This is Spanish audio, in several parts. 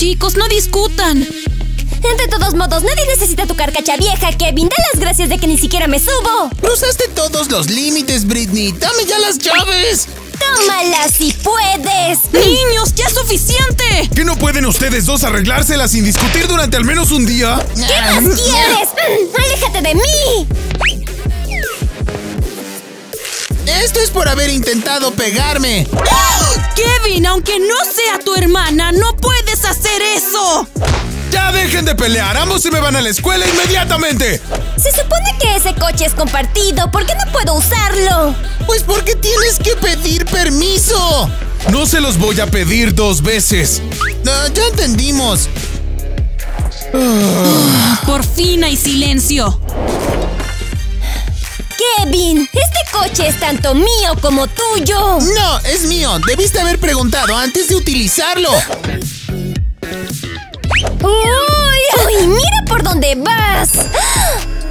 Chicos, no discutan. De todos modos, nadie necesita tu carcacha vieja, Kevin. Da las gracias de que ni siquiera me subo. ¡Cruzaste todos los límites, Britney! ¡Dame ya las llaves! ¡Tómala si puedes! ¡Niños, ya es suficiente! ¿Qué no pueden ustedes dos arreglárselas sin discutir durante al menos un día? ¿Qué más quieres? ¡Aléjate de mí! Esto es por haber intentado pegarme. Kevin, aunque no sea tu hermana, no puedes hacer eso. ¡Ya dejen de pelear! ¡Ambos se me van a la escuela inmediatamente! Se supone que ese coche es compartido. ¿Por qué no puedo usarlo? Pues porque tienes que pedir permiso. No se los voy a pedir dos veces. Ya entendimos. Por fin hay silencio. Kevin, este coche es tanto mío como tuyo. No, es mío. Debiste haber preguntado antes de utilizarlo. ¡Uy! ¡Mira por dónde vas!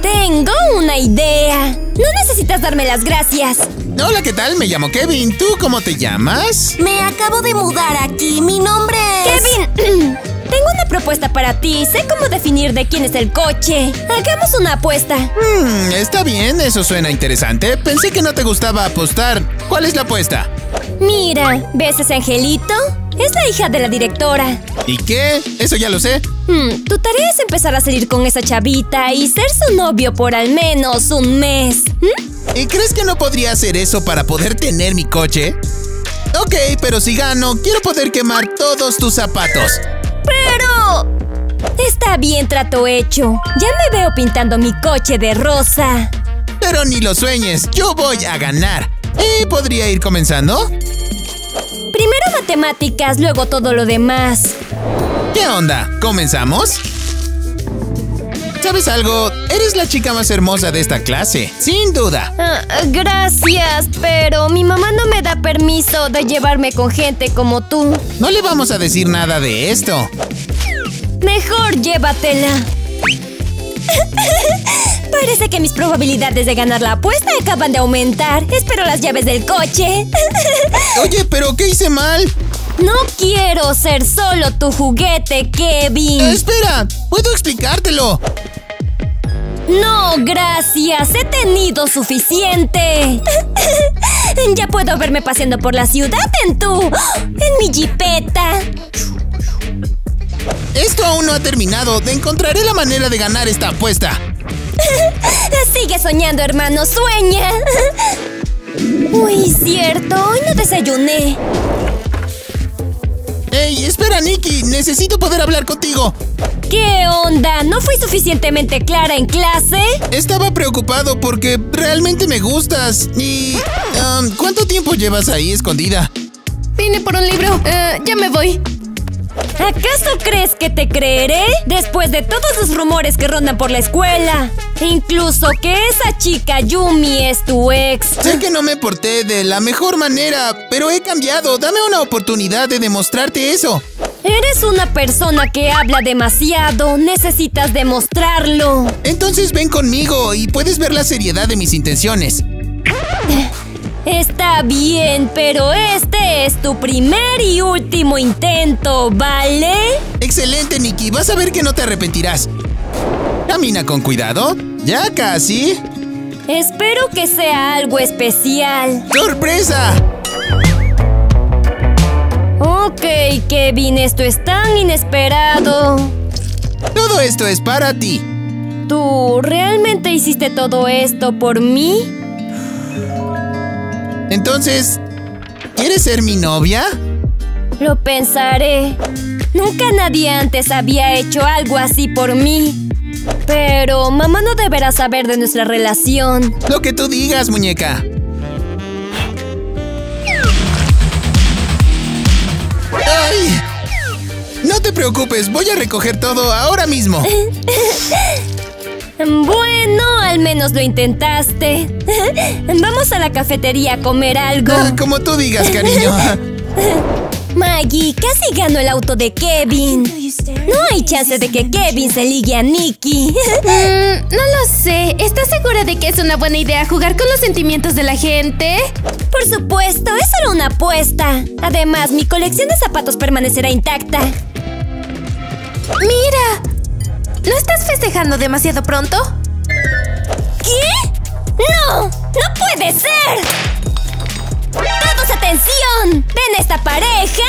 Tengo una idea. No necesitas darme las gracias. Hola, ¿qué tal? Me llamo Kevin. ¿Tú cómo te llamas? Me acabo de mudar aquí. Mi nombre es... ¡Kevin! Tengo una propuesta para ti. Sé cómo definir de quién es el coche. Hagamos una apuesta. Está bien. Eso suena interesante. Pensé que no te gustaba apostar. ¿Cuál es la apuesta? Mira, ¿ves ese angelito? Es la hija de la directora. ¿Y qué? Eso ya lo sé. Tu tarea es empezar a salir con esa chavita y ser su novio por al menos un mes. ¿Y crees que no podría hacer eso para poder tener mi coche? Ok, pero si gano, quiero poder quemar todos tus zapatos. ¡Pero! Está bien, trato hecho. Ya me veo pintando mi coche de rosa. Pero ni lo sueñes, yo voy a ganar. ¿Y podría ir comenzando? Primero matemáticas, luego todo lo demás. ¿Qué onda? ¿Comenzamos? ¿Sabes algo? Eres la chica más hermosa de esta clase, sin duda. Gracias, pero mi mamá no me da permiso de llevarme con gente como tú. No le vamos a decir nada de esto. Mejor llévatela. Parece que mis probabilidades de ganar la apuesta acaban de aumentar. Espero las llaves del coche. Oye, ¿pero qué hice mal? No quiero ser solo tu juguete, Kevin. Espera, puedo explicártelo. No, gracias. He tenido suficiente. Ya puedo verme paseando por la ciudad en mi jipeta. Esto aún no ha terminado. Encontraré la manera de ganar esta apuesta. Sigue soñando, hermano. Sueña. Uy, cierto. Hoy no desayuné. ¡Ey! Espera, Nikki. Necesito poder hablar contigo. ¿Qué onda? ¿No fui suficientemente clara en clase? Estaba preocupado porque realmente me gustas. Y... ¿cuánto tiempo llevas ahí escondida? Vine por un libro. Ya me voy. ¿Acaso crees que te creeré? Después de todos los rumores que rondan por la escuela. Incluso que esa chica Yumi es tu ex. Sé que no me porté de la mejor manera, pero he cambiado. Dame una oportunidad de demostrarte eso. Eres una persona que habla demasiado. Necesitas demostrarlo. Entonces ven conmigo y puedes ver la seriedad de mis intenciones. Está bien, pero este es tu primer y último intento, ¿vale? Excelente, Nikki. Vas a ver que no te arrepentirás. Camina con cuidado. Ya casi. Espero que sea algo especial. ¡Sorpresa! Ok, Kevin, esto es tan inesperado. Todo esto es para ti. ¿Tú realmente hiciste todo esto por mí? Entonces, ¿quieres ser mi novia? Lo pensaré. Nunca nadie antes había hecho algo así por mí. Pero mamá no deberá saber de nuestra relación. Lo que tú digas, muñeca. ¡Ay! No te preocupes, voy a recoger todo ahora mismo. Bueno, al menos lo intentaste. Vamos a la cafetería a comer algo. Como tú digas, cariño. Maggie, casi ganó el auto de Kevin. No hay chance de que Kevin se ligue a Nikki. No lo sé. ¿Estás segura de que es una buena idea jugar con los sentimientos de la gente? Por supuesto, es solo una apuesta. Además, mi colección de zapatos permanecerá intacta. festejando demasiado pronto? ¿Qué? ¡No! ¡No puede ser! ¡Todos atención! ¡Ven esta pareja!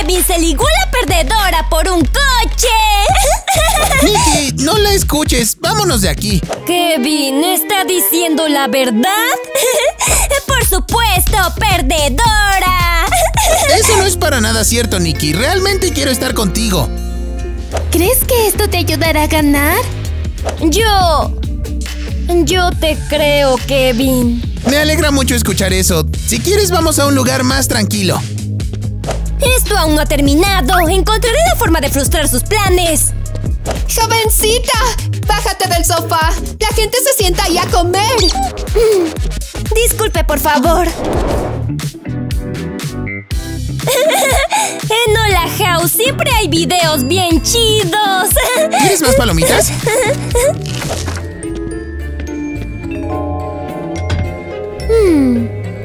¡Kevin se ligó a la perdedora por un coche! ¡Nikki! ¡No la escuches! ¡Vámonos de aquí! ¿Kevin está diciendo la verdad? ¡Por supuesto, perdedora! Eso no es para nada cierto, Nikki. Realmente quiero estar contigo. ¿Crees que esto te ayudará a ganar? Yo te creo, Kevin. Me alegra mucho escuchar eso. Si quieres, vamos a un lugar más tranquilo. Esto aún no ha terminado. Encontraré la forma de frustrar sus planes. ¡Jovencita! ¡Bájate del sofá! ¡La gente se sienta ahí a comer! Disculpe, por favor. En Hola House siempre hay videos bien chidos. ¿Quieres más palomitas?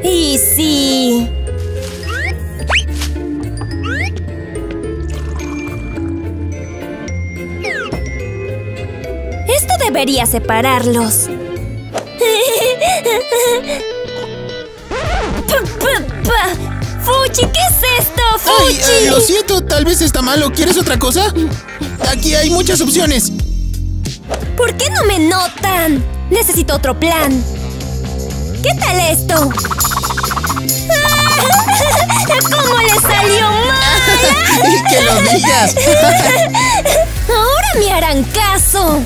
Y sí. Esto debería separarlos. ¡Fuchi! ¿Qué es esto? ¡Fuchi! Ay, lo siento, tal vez está malo. ¿Quieres otra cosa? Aquí hay muchas opciones. ¿Por qué no me notan? Necesito otro plan. ¿Qué tal esto? ¿Cómo le salió mal? ¡Y que lo digas! Ahora me harán caso.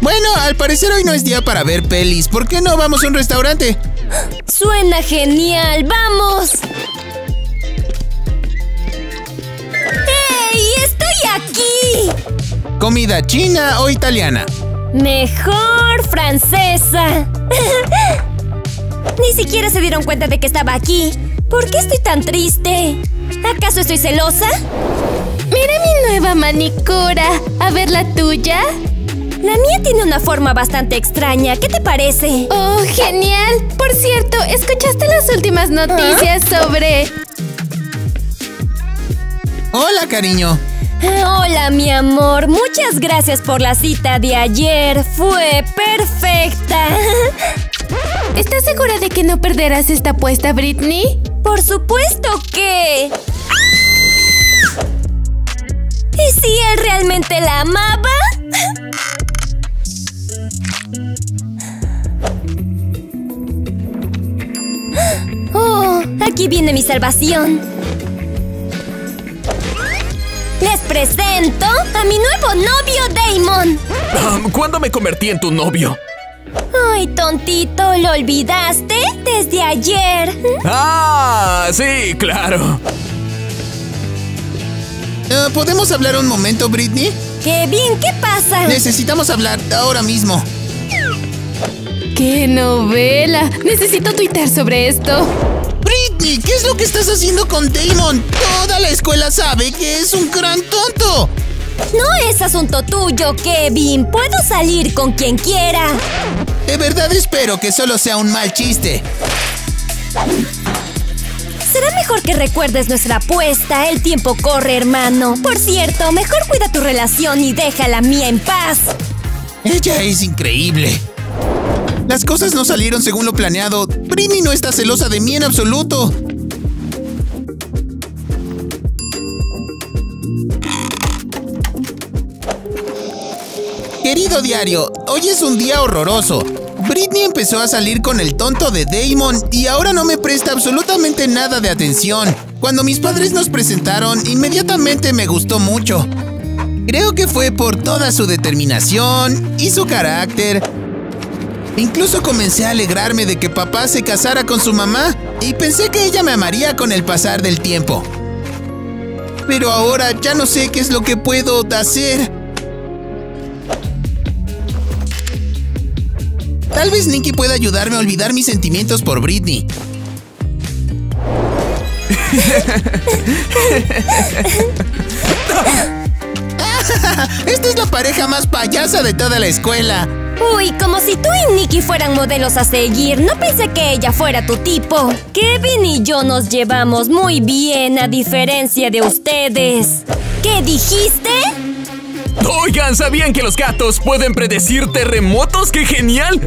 Bueno, al parecer hoy no es día para ver pelis. ¿Por qué no vamos a un restaurante? ¡Suena genial! ¡Vamos! ¡Hey! ¡Estoy aquí! ¿Comida china o italiana? Mejor francesa. Ni siquiera se dieron cuenta de que estaba aquí. ¿Por qué estoy tan triste? ¿Acaso estoy celosa? Mira mi nueva manicura. A ver la tuya. La mía tiene una forma bastante extraña. ¿Qué te parece? ¡Oh, genial! Por cierto, ¿escuchaste las últimas noticias sobre...? Hola, cariño. Hola, mi amor. Muchas gracias por la cita de ayer. Fue perfecta. ¿Estás segura de que no perderás esta apuesta, Britney? Por supuesto que... ¡Ah! ¿Y si él realmente la amaba? ¡Oh! Aquí viene mi salvación. Les presento a mi nuevo novio, Damon. ¿Cuándo me convertí en tu novio? Ay, tontito, ¿lo olvidaste? Desde ayer. ¡Ah! Sí, claro. ¿Podemos hablar un momento, Britney? Kevin, ¿qué pasa? Necesitamos hablar ahora mismo. ¡Qué novela! Necesito tuitear sobre esto. Britney, ¿qué es lo que estás haciendo con Damon? Toda la escuela sabe que es un gran tonto. No es asunto tuyo, Kevin. Puedo salir con quien quiera. De verdad espero que solo sea un mal chiste. Será mejor que recuerdes nuestra apuesta. El tiempo corre, hermano. Por cierto, mejor cuida tu relación y deja la mía en paz. Ella es increíble. Las cosas no salieron según lo planeado. Britney no está celosa de mí en absoluto. Querido diario, hoy es un día horroroso. Britney empezó a salir con el tonto de Damon y ahora no me presta absolutamente nada de atención. Cuando mis padres nos presentaron, inmediatamente me gustó mucho. Creo que fue por toda su determinación y su carácter. Incluso comencé a alegrarme de que papá se casara con su mamá y pensé que ella me amaría con el pasar del tiempo. Pero ahora ya no sé qué es lo que puedo hacer. Tal vez Nikki pueda ayudarme a olvidar mis sentimientos por Britney. Esta es la pareja más payasa de toda la escuela. Uy, como si tú y Nikki fueran modelos a seguir. No pensé que ella fuera tu tipo. Kevin y yo nos llevamos muy bien, a diferencia de ustedes. ¿Qué dijiste? Oigan, ¿sabían que los gatos pueden predecir terremotos? ¡Qué genial!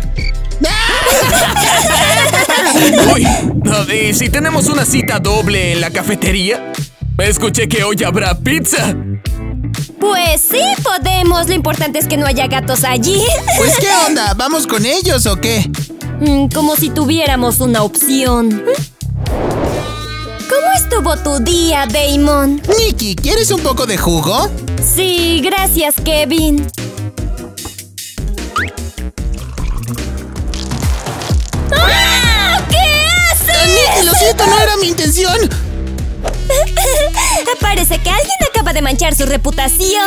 Uy, ¿y si tenemos una cita doble en la cafetería? Escuché que hoy habrá pizza. Pues sí, podemos. Lo importante es que no haya gatos allí. Pues ¿qué onda? ¿Vamos con ellos o qué? Como si tuviéramos una opción. ¿Cómo estuvo tu día, Damon? Nikki, ¿quieres un poco de jugo? Sí, gracias, Kevin. ¡Ah! ¿Qué haces? Nikki, lo siento, no era mi intención. Parece que alguien acaba de manchar su reputación.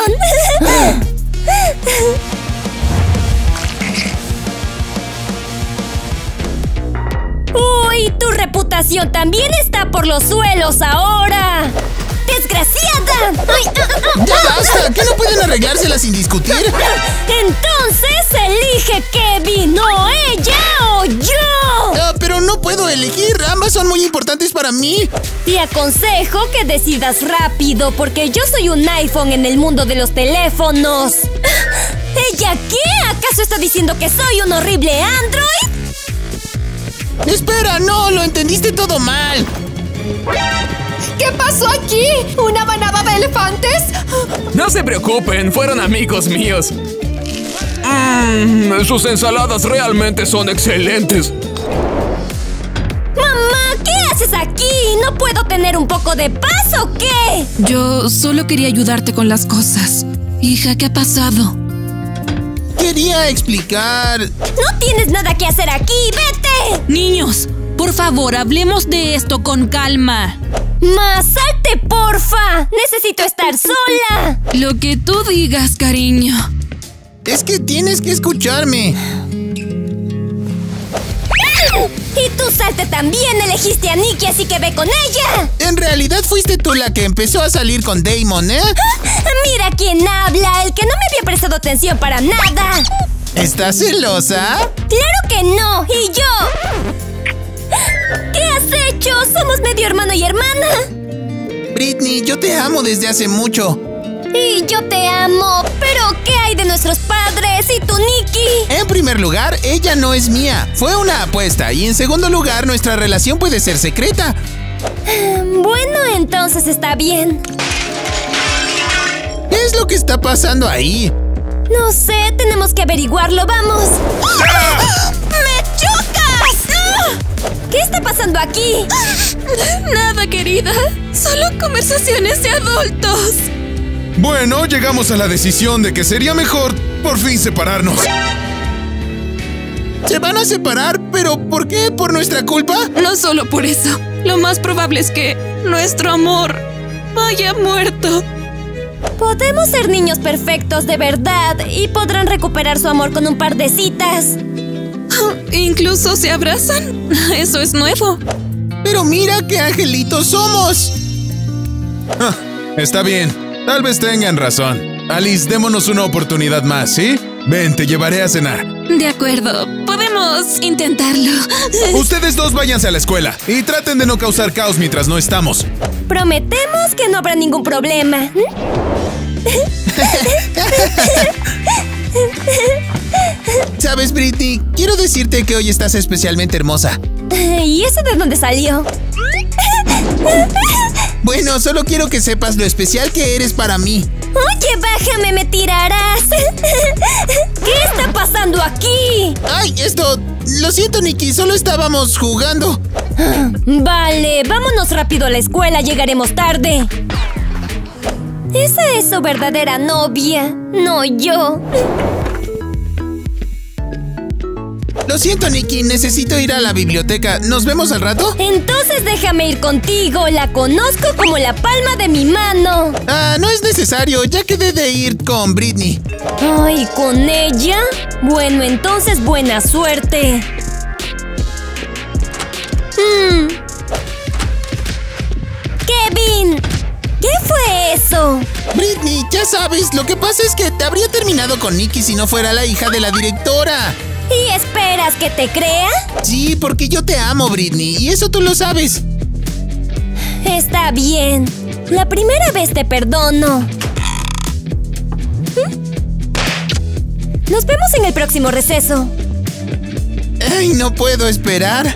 ¡Uy! ¡Tu reputación también está por los suelos ahora! ¡Desgraciada! ¡Ya basta! ¿Qué no pueden arreglársela sin discutir? Entonces elige Kevin, o ella o yo. Pero no puedo elegir. Ambas son muy importantes para mí. Te aconsejo que decidas rápido, porque yo soy un iPhone en el mundo de los teléfonos. ¿Ella qué? ¿Acaso está diciendo que soy un horrible Android? ¡Espera! ¡No! ¡Lo entendiste todo mal! ¿Qué pasó aquí? ¿Una manada de elefantes? No se preocupen, fueron amigos míos. Sus ensaladas realmente son excelentes. ¡Mamá! ¿Qué haces aquí? ¿No puedo tener un poco de paz o qué? Yo solo quería ayudarte con las cosas. Hija, ¿qué ha pasado? Quería explicar... ¡No tienes nada que hacer aquí! ¡Vete! Niños, por favor, hablemos de esto con calma. ¡Más, salte, porfa! ¡Necesito estar sola! Lo que tú digas, cariño. Es que tienes que escucharme. Y tú, salte también. Elegiste a Nikki, así que ve con ella. En realidad fuiste tú la que empezó a salir con Damon, ¿eh? Mira quién habla, el que no me había prestado atención para nada. ¿Estás celosa? ¡Claro que no! ¡Y yo! ¿Qué has hecho? Somos medio hermano y hermana. Britney, yo te amo desde hace mucho. Y yo te amo. ¿Pero qué hay de nuestros padres y tu Nikki? En primer lugar, ella no es mía. Fue una apuesta. Y en segundo lugar, nuestra relación puede ser secreta. Bueno, entonces está bien. ¿Qué es lo que está pasando ahí? No sé, tenemos que averiguarlo. ¡Vamos! ¡Ah! ¡Me chocas! ¡Ah! ¿Qué está pasando aquí? Nada, querida. Solo conversaciones de adultos. Bueno, llegamos a la decisión de que sería mejor por fin separarnos. ¿Se van a separar? ¿Pero por qué? ¿Por nuestra culpa? No solo por eso. Lo más probable es que nuestro amor haya muerto. Podemos ser niños perfectos de verdad y podrán recuperar su amor con un par de citas. Incluso se abrazan. Eso es nuevo. Pero mira qué angelitos somos. Ah, está bien. Tal vez tengan razón. Alice, démonos una oportunidad más, ¿sí? Ven, te llevaré a cenar. De acuerdo, podemos intentarlo. Ustedes dos váyanse a la escuela y traten de no causar caos mientras no estamos. Prometemos que no habrá ningún problema. ¿Sabes, Britney? Quiero decirte que hoy estás especialmente hermosa. ¿Y eso de dónde salió? Bueno, solo quiero que sepas lo especial que eres para mí. Oye, bájame, me tirarás. ¿Qué está pasando aquí? Ay, esto... Lo siento, Nikki, solo estábamos jugando. Vale, vámonos rápido a la escuela, llegaremos tarde. Esa es su verdadera novia, no yo. Lo siento, Nikki. Necesito ir a la biblioteca. ¿Nos vemos al rato? Entonces déjame ir contigo. La conozco como la palma de mi mano. Ah, no es necesario. Ya quedé de ir con Britney. Ay, ¿con ella? Bueno, entonces buena suerte. ¡Kevin! ¿Qué fue eso? Britney, ya sabes. Lo que pasa es que te habría terminado con Nikki si no fuera la hija de la directora. ¿Y esperas que te crea? Sí, porque yo te amo, Britney, y eso tú lo sabes. Está bien. La primera vez te perdono. Nos vemos en el próximo receso. ¡Ay, no puedo esperar!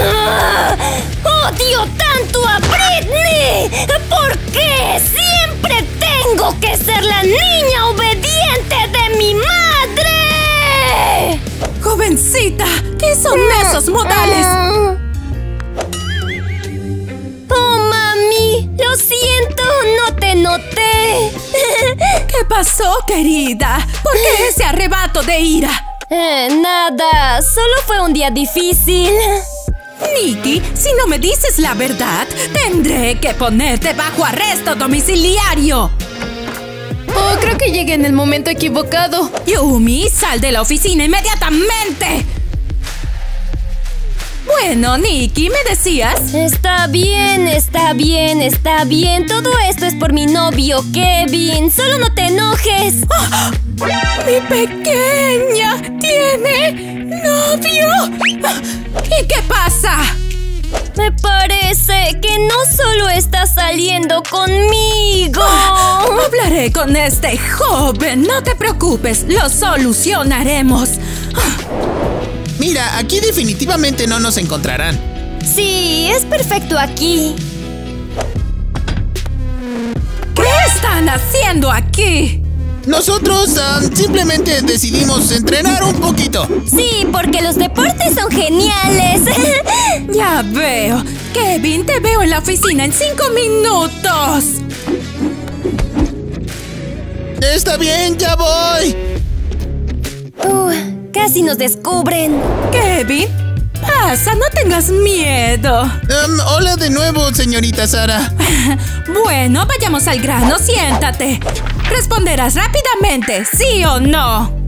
¡Ah! ¡Odio tanto a Britney! ¿Por qué siempre tengo que ser la niña obediente de mi madre? ¡Jovencita! ¿Qué son esos modales? ¡Oh, mami! ¡Lo siento! ¡No te noté! ¿Qué pasó, querida? ¿Por qué ese arrebato de ira? Nada, solo fue un día difícil. Nikki, si no me dices la verdad, tendré que ponerte bajo arresto domiciliario. Oh, creo que llegué en el momento equivocado. Yumi, sal de la oficina inmediatamente. Bueno, Nikki, ¿me decías? Está bien, está bien, está bien. Todo esto es por mi novio, Kevin. Solo no te enojes. ¡Oh! ¡Mi pequeña tiene novio! ¿Y qué pasa? Me parece que no solo está saliendo conmigo. Oh, hablaré con este joven. No te preocupes, lo solucionaremos. Mira, aquí definitivamente no nos encontrarán. Sí, es perfecto aquí. ¿Qué están haciendo aquí? Nosotros simplemente decidimos entrenar un poquito. Sí, porque los deportes son geniales. Ya veo. Kevin, te veo en la oficina en 5 minutos. Está bien, ya voy. Casi nos descubren. Kevin, pasa, no tengas miedo. Hola de nuevo, señorita Sara. Bueno, vayamos al grano, siéntate. Responderás rápidamente, ¿sí o no?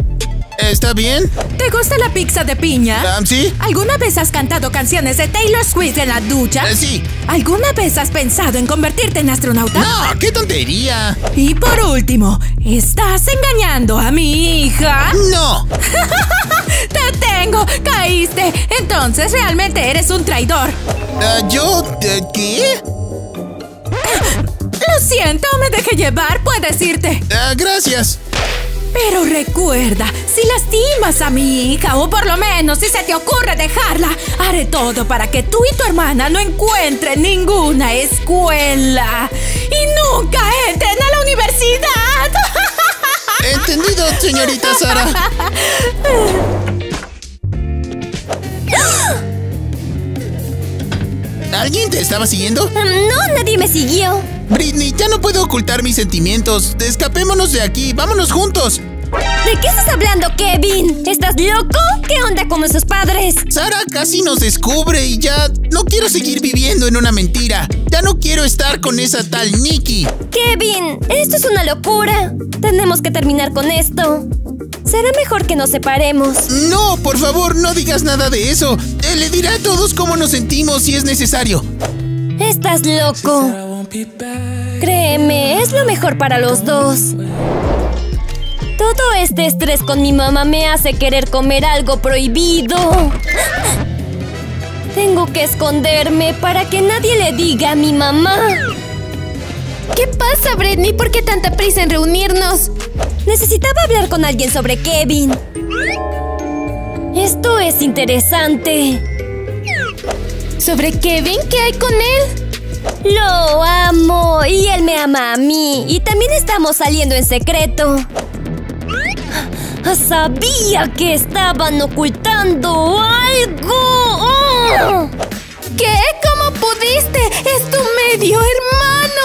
¿Está bien? ¿Te gusta la pizza de piña? Sí. ¿Alguna vez has cantado canciones de Taylor Swift en la ducha? Sí. ¿Alguna vez has pensado en convertirte en astronauta? ¡No! ¡Qué tontería! Y por último, ¿estás engañando a mi hija? ¡No! ¡Te tengo! ¡Caíste! Entonces realmente eres un traidor. ¿Qué? Lo siento, me dejé llevar. Puedes irte. Gracias. Pero recuerda, si lastimas a mi hija, o por lo menos si se te ocurre dejarla, haré todo para que tú y tu hermana no encuentren ninguna escuela. Y nunca entren a la universidad. Entendido, señorita Sara. ¿Alguien te estaba siguiendo? No, nadie me siguió. Britney, ya no puedo ocultar mis sentimientos. Escapémonos de aquí. ¡Vámonos juntos! ¿De qué estás hablando, Kevin? ¿Estás loco? ¿Qué onda con sus padres? Sara casi nos descubre y ya no quiero seguir viviendo en una mentira. Ya no quiero estar con esa tal Nikki. Kevin, esto es una locura. Tenemos que terminar con esto. Será mejor que nos separemos. No, por favor, no digas nada de eso. Le diré a todos cómo nos sentimos si es necesario. Estás loco. Créeme, es lo mejor para los dos. Todo este estrés con mi mamá me hace querer comer algo prohibido. Tengo que esconderme para que nadie le diga a mi mamá. ¿Qué pasa, Britney? ¿Por qué tanta prisa en reunirnos? Necesitaba hablar con alguien sobre Kevin. Esto es interesante. ¿Sobre Kevin? ¿Qué hay con él? Lo amo y él me ama a mí. Y también estamos saliendo en secreto. ¡Sabía que estaban ocultando algo! ¡Oh! ¿Qué? ¿Cómo pudiste? ¡Es tu medio hermano!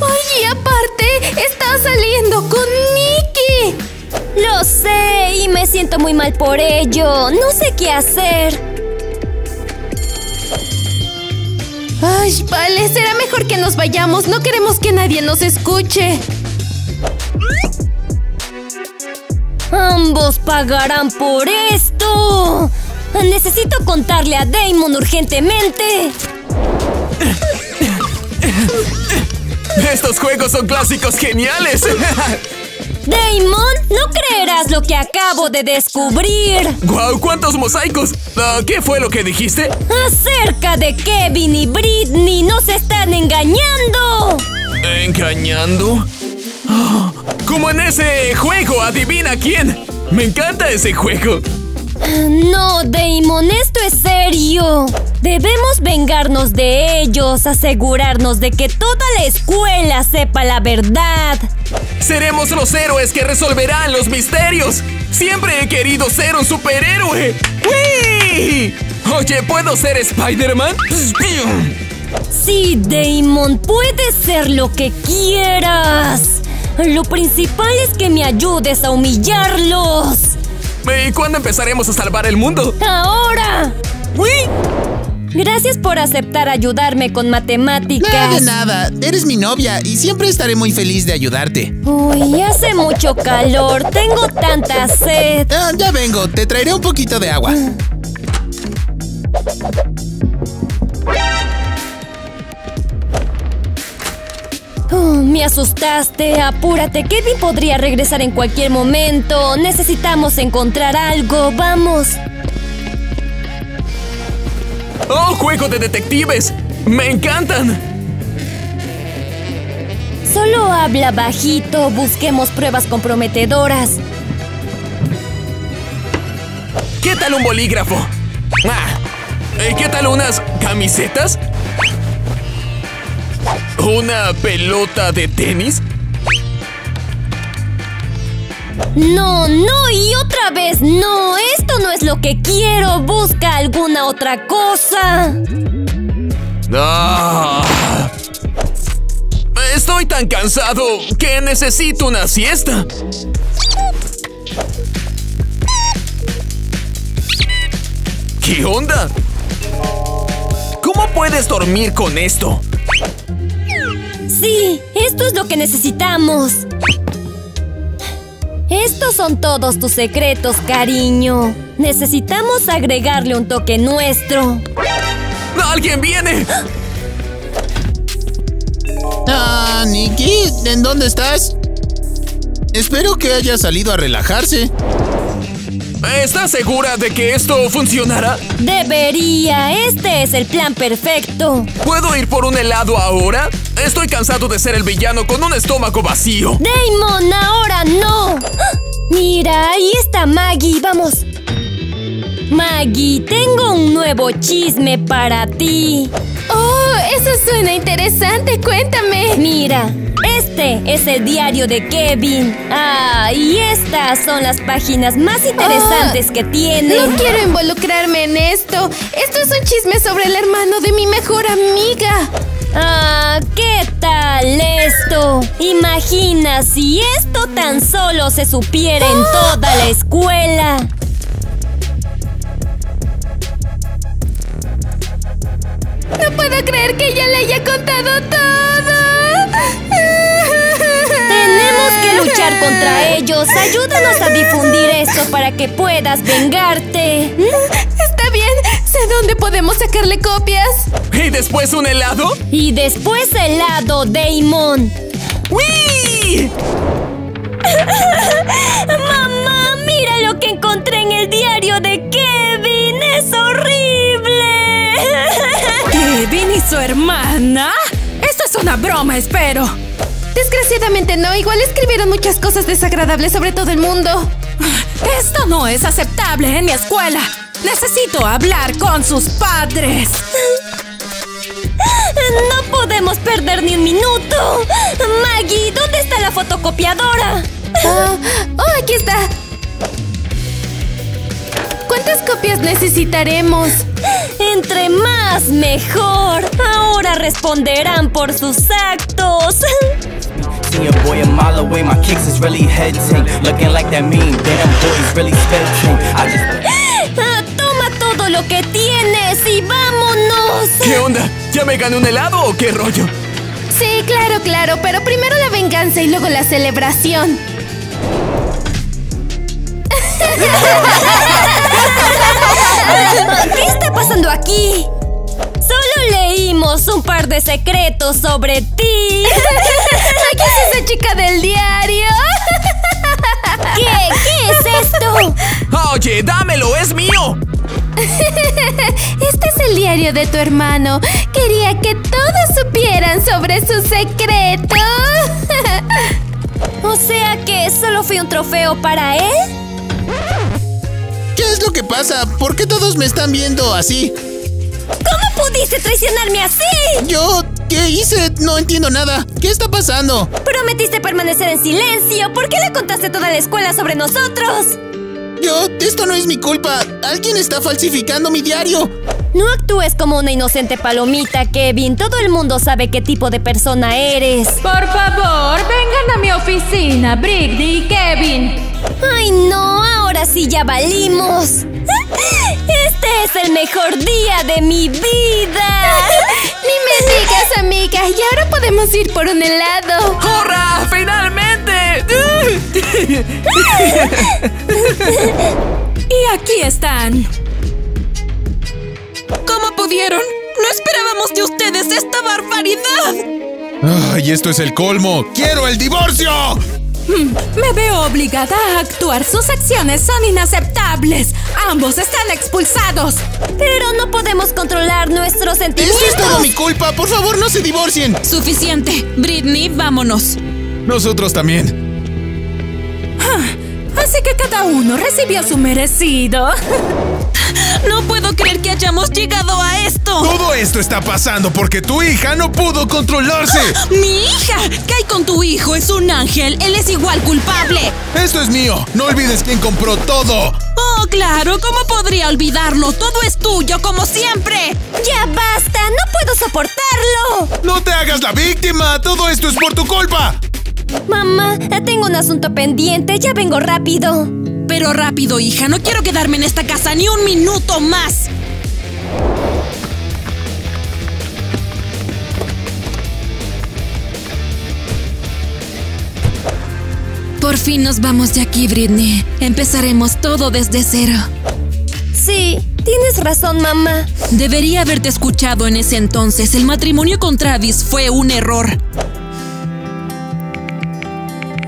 ¡Ay, y aparte, está saliendo con Nikki! Lo sé y me siento muy mal por ello. No sé qué hacer. Ay, vale, será mejor que nos vayamos. No queremos que nadie nos escuche. ¡Ambos pagarán por esto! ¡Necesito contarle a Damon urgentemente! ¡Estos juegos son clásicos geniales! ¡Damon! ¡No creerás lo que acabo de descubrir! ¡Guau! ¡Cuántos mosaicos! ¿Qué fue lo que dijiste? ¡Acerca de Kevin y Britney! ¡Nos están engañando! ¿Engañando? ¡Oh! ¡Como en ese juego! ¡Adivina quién! ¡Me encanta ese juego! No, Damon, esto es serio. Debemos vengarnos de ellos, asegurarnos de que toda la escuela sepa la verdad. Seremos los héroes que resolverán los misterios. Siempre he querido ser un superhéroe. ¡Uy! Oye, ¿puedo ser Spider-Man? Sí, Damon, puedes ser lo que quieras. Lo principal es que me ayudes a humillarlos. ¿Y cuándo empezaremos a salvar el mundo? ¡Ahora! ¿Uy? Gracias por aceptar ayudarme con matemáticas. Nada de nada. Eres mi novia y siempre estaré muy feliz de ayudarte. Uy, hace mucho calor. Tengo tanta sed. Ah, ya vengo. Te traeré un poquito de agua. Me asustaste. Apúrate. Kevin podría regresar en cualquier momento. Necesitamos encontrar algo. Vamos. ¡Oh, juego de detectives! ¡Me encantan! Solo habla bajito. Busquemos pruebas comprometedoras. ¿Qué tal un bolígrafo? Ah, ¿qué tal unas camisetas? ¿Una pelota de tenis? No, no y otra vez no. Esto no es lo que quiero. Busca alguna otra cosa. Ah, estoy tan cansado que necesito una siesta. ¿Qué onda? ¿Cómo puedes dormir con esto? Sí, esto es lo que necesitamos. Estos son todos tus secretos, cariño. Necesitamos agregarle un toque nuestro. ¡Alguien viene! Ah, Nikki, ¿en dónde estás? Espero que haya salido a relajarse. ¿Estás segura de que esto funcionará? Debería. Este es el plan perfecto. ¿Puedo ir por un helado ahora? Estoy cansado de ser el villano con un estómago vacío. ¡Damon, ahora no! Mira, ahí está Maggie. Vamos. Maggie, tengo un nuevo chisme para ti. ¡Oh, eso suena interesante! ¡Cuéntame! Mira, este es el diario de Kevin. Ah, y estas son las páginas más interesantes que tiene. No quiero involucrarme en esto. Esto es un chisme sobre el hermano de mi mejor amiga. Ah, ¿qué tal esto? Imagina si esto tan solo se supiera en toda la escuela. No puedo creer que ella le haya contado todo. Tenemos que luchar contra ellos. Ayúdanos a difundir esto para que puedas vengarte. Está bien. ¿Sé dónde podemos sacarle copias? ¿Y después un helado? Y después helado, Damon. ¡Uy! ¡Mamá! ¡Mira lo que encontré en el diario de Kevin! ¡Es horrible! ¿Kevin y su hermana? Esto es una broma, espero. Desgraciadamente no. Igual escribieron muchas cosas desagradables sobre todo el mundo. Esto no es aceptable en mi escuela. ¡Necesito hablar con sus padres! ¡No podemos perder ni un minuto! Maggie, ¿dónde está la fotocopiadora? ¡Oh, aquí está! ¿Cuántas copias necesitaremos? ¡Entre más, mejor! Ahora responderán por sus actos. Your boy a mile away, my kicks is really heading, looking like that mean damn boy's really spitting. I just toma todo lo que tienes y vámonos. ¿Qué onda? ¿Ya me gané un helado o qué rollo? Sí, claro, claro, pero primero la venganza y luego la celebración. ¿Qué está pasando aquí? Solo leímos un par de secretos sobre ti. ¿Aquí es esa chica del diario? ¿Qué es esto? Oye, dámelo, es mío. Este es el diario de tu hermano. Quería que todos supieran sobre su secreto. ¿Entonces solo fui un trofeo para él? ¿Qué es lo que pasa? ¿Por qué todos me están viendo así? ¿Cómo pudiste traicionarme así? Yo... ¿qué hice? No entiendo nada. ¿Qué está pasando? Prometiste permanecer en silencio. ¿Por qué le contaste a toda la escuela sobre nosotros? Yo... esto no es mi culpa. Alguien está falsificando mi diario. No actúes como una inocente palomita, Kevin. Todo el mundo sabe qué tipo de persona eres. Por favor, vengan a mi oficina, Britney y Kevin. Ay, no. Ahora sí ya valimos. Este es el mejor día de mi vida. Ni me digas, amiga. Y ahora podemos ir por un helado. ¡Corra! ¡Finalmente! Y aquí están. ¿Cómo pudieron? ¡No esperábamos de ustedes esta barbaridad! ¡Ay, esto es el colmo! ¡Quiero el divorcio! Me veo obligada a actuar. Sus acciones son inaceptables. ¡Ambos están expulsados! ¡Pero no podemos controlar nuestros sentimientos! ¡Esto es toda mi culpa! ¡Por favor, no se divorcien! ¡Suficiente! Britney, vámonos. Nosotros también. Así que cada uno recibió su merecido. ¡No puedo creer que hayamos llegado a esto! Todo esto está pasando porque tu hija no pudo controlarse. ¡Ah! ¡Mi hija! ¡Kay con tu hijo! ¡Es un ángel! ¡Él es igual culpable! ¡Esto es mío! ¡No olvides quién compró todo! ¡Oh, claro! ¿Cómo podría olvidarlo? ¡Todo es tuyo, como siempre! ¡Ya basta! ¡No puedo soportarlo! ¡No te hagas la víctima! ¡Todo esto es por tu culpa! Mamá, tengo un asunto pendiente. Ya vengo rápido. Pero rápido, hija. No quiero quedarme en esta casa ni un minuto más. Por fin nos vamos de aquí, Britney. Empezaremos todo desde cero. Sí, tienes razón, mamá. Debería haberte escuchado en ese entonces. El matrimonio con Travis fue un error.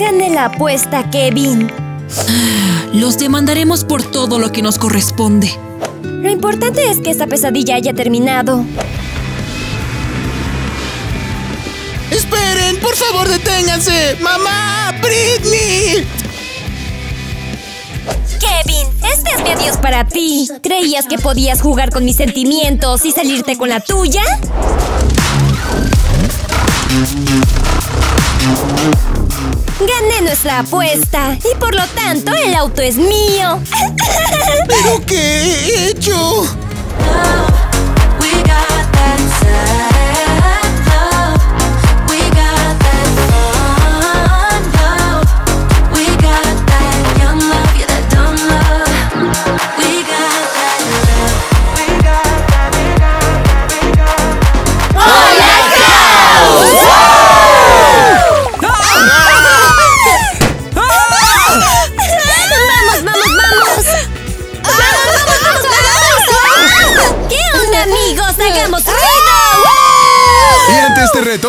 Gané la apuesta, Kevin. Los demandaremos por todo lo que nos corresponde. Lo importante es que esta pesadilla haya terminado. ¡Esperen! ¡Por favor, deténganse! ¡Mamá! ¡Britney! Kevin, este es mi adiós para ti. ¿Creías que podías jugar con mis sentimientos y salirte con la tuya? Gané nuestra apuesta y por lo tanto el auto es mío. ¿Pero qué he hecho?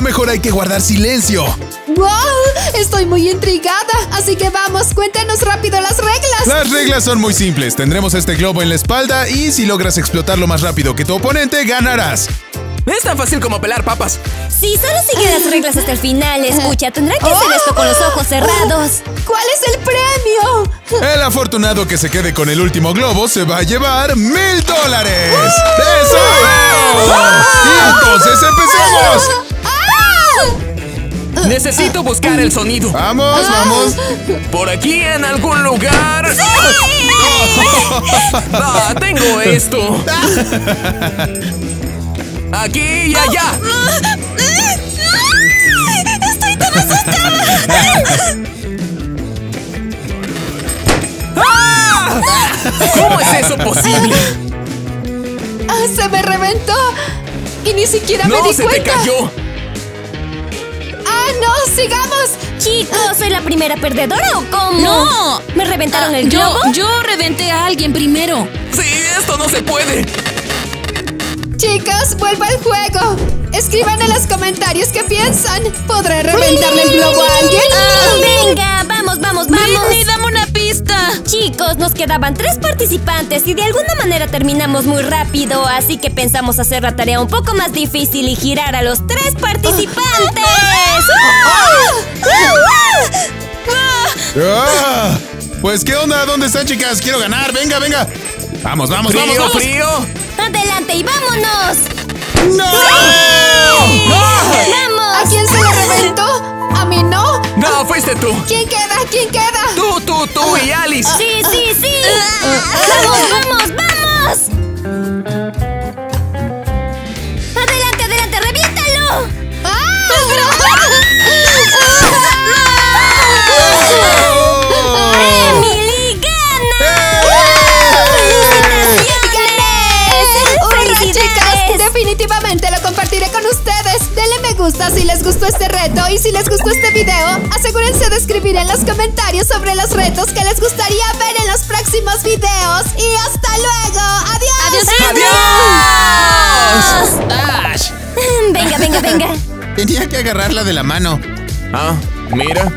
Mejor hay que guardar silencio. ¡Wow! Estoy muy intrigada. Así que vamos, cuéntanos rápido las reglas. Las reglas son muy simples. Tendremos este globo en la espalda y si logras explotarlo más rápido que tu oponente, ganarás. Es tan fácil como pelar papas. Sí, solo sigue las reglas hasta el final. Escucha, tendrá que hacer esto con los ojos cerrados. ¿Cuál es el premio? El afortunado que se quede con el último globo se va a llevar $1000. ¡Eso! Y entonces empecemos. Necesito buscar el sonido. ¡Vamos, vamos! Por aquí en algún lugar. ¡Sí! Ah, tengo esto. Aquí y allá. Estoy tan asustada. ¡Ah! ¿Cómo es eso posible? Ah, se me reventó. Y ni siquiera me di cuenta. ¡No, se te cayó! ¡No! ¡Sigamos! Chicos, ¿soy la primera perdedora o cómo? ¡No! ¿Me reventaron el globo? Yo reventé a alguien primero. ¡Sí! ¡Esto no se puede! Chicos, vuelvo al juego. Escriban en los comentarios qué piensan. ¿Podré reventarle el globo a alguien? Oh, ¡venga! ¡Vamos, vamos, vamos! ¡Britney, dame una pista! Chicos, nos quedaban 3 participantes y de alguna manera terminamos muy rápido. Así que pensamos hacer la tarea un poco más difícil y girar a los 3 participantes. Ah, pues, ¿qué onda? ¿Dónde están, chicas? Quiero ganar. Venga, venga. Vamos, vamos, frío, vamos. ¡Frío, frío! ¡Adelante y vámonos! ¡No! ¡Sí! ¡No! ¡Vamos! ¿A quién se le reventó? ¿A mí no? No, fuiste tú. ¿Quién queda? ¿Quién queda? Tú, tú, tú y Alice. ¡Sí, sí, sí! ¡Vamos, vamos, vamos! ¡Adelante, adelante! ¡Reviéntalo! ¡Emily gana! ¡Felicidades! ¡Felicidades! Chicas, definitivamente lo compartiré con ustedes. Denle me gusta si les gustó este reto. Y si les gustó este video, asegúrense de escribir en los comentarios sobre los retos que les gustaría ver en los próximos videos. Y hasta luego. ¡Adiós! ¡Adiós! ¡Adiós! Venga, venga, venga. Tenía que agarrarla de la mano. Ah, mira.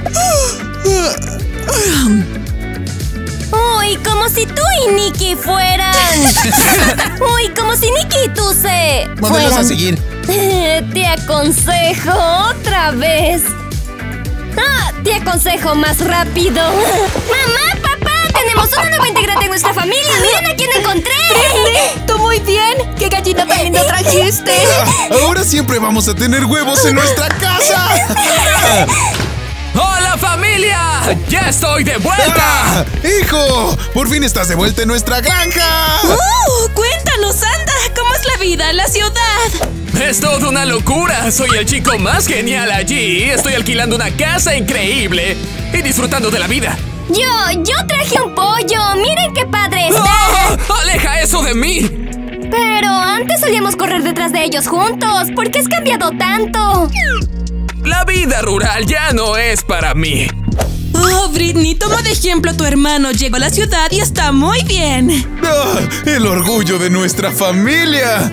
Uy, como si tú y Nikki fueran. Uy, como si Nikki y tú se modelos a seguir. Te aconsejo otra vez. Ah, te aconsejo más rápido. Mamá, papá, tenemos una nueva integrante en nuestra familia. Miren a quién encontré. Britney, tú muy bien. Qué gallina tan linda trajiste. Ahora siempre vamos a tener huevos en nuestra casa. ¡Hola, familia! ¡Ya estoy de vuelta! Ah, ¡hijo! ¡Por fin estás de vuelta en nuestra granja! ¡Cuéntanos, anda! ¿Cómo es la vida en la ciudad? Es toda una locura. Soy el chico más genial allí. Estoy alquilando una casa increíble y disfrutando de la vida. Yo traje un pollo. ¡Miren qué padre está! ¡Oh! ¡Aleja eso de mí! Pero antes solíamos correr detrás de ellos juntos. ¿Por qué has cambiado tanto? La vida rural ya no es para mí. Oh, Britney, toma de ejemplo a tu hermano. Llegó a la ciudad y está muy bien. Ah, el orgullo de nuestra familia.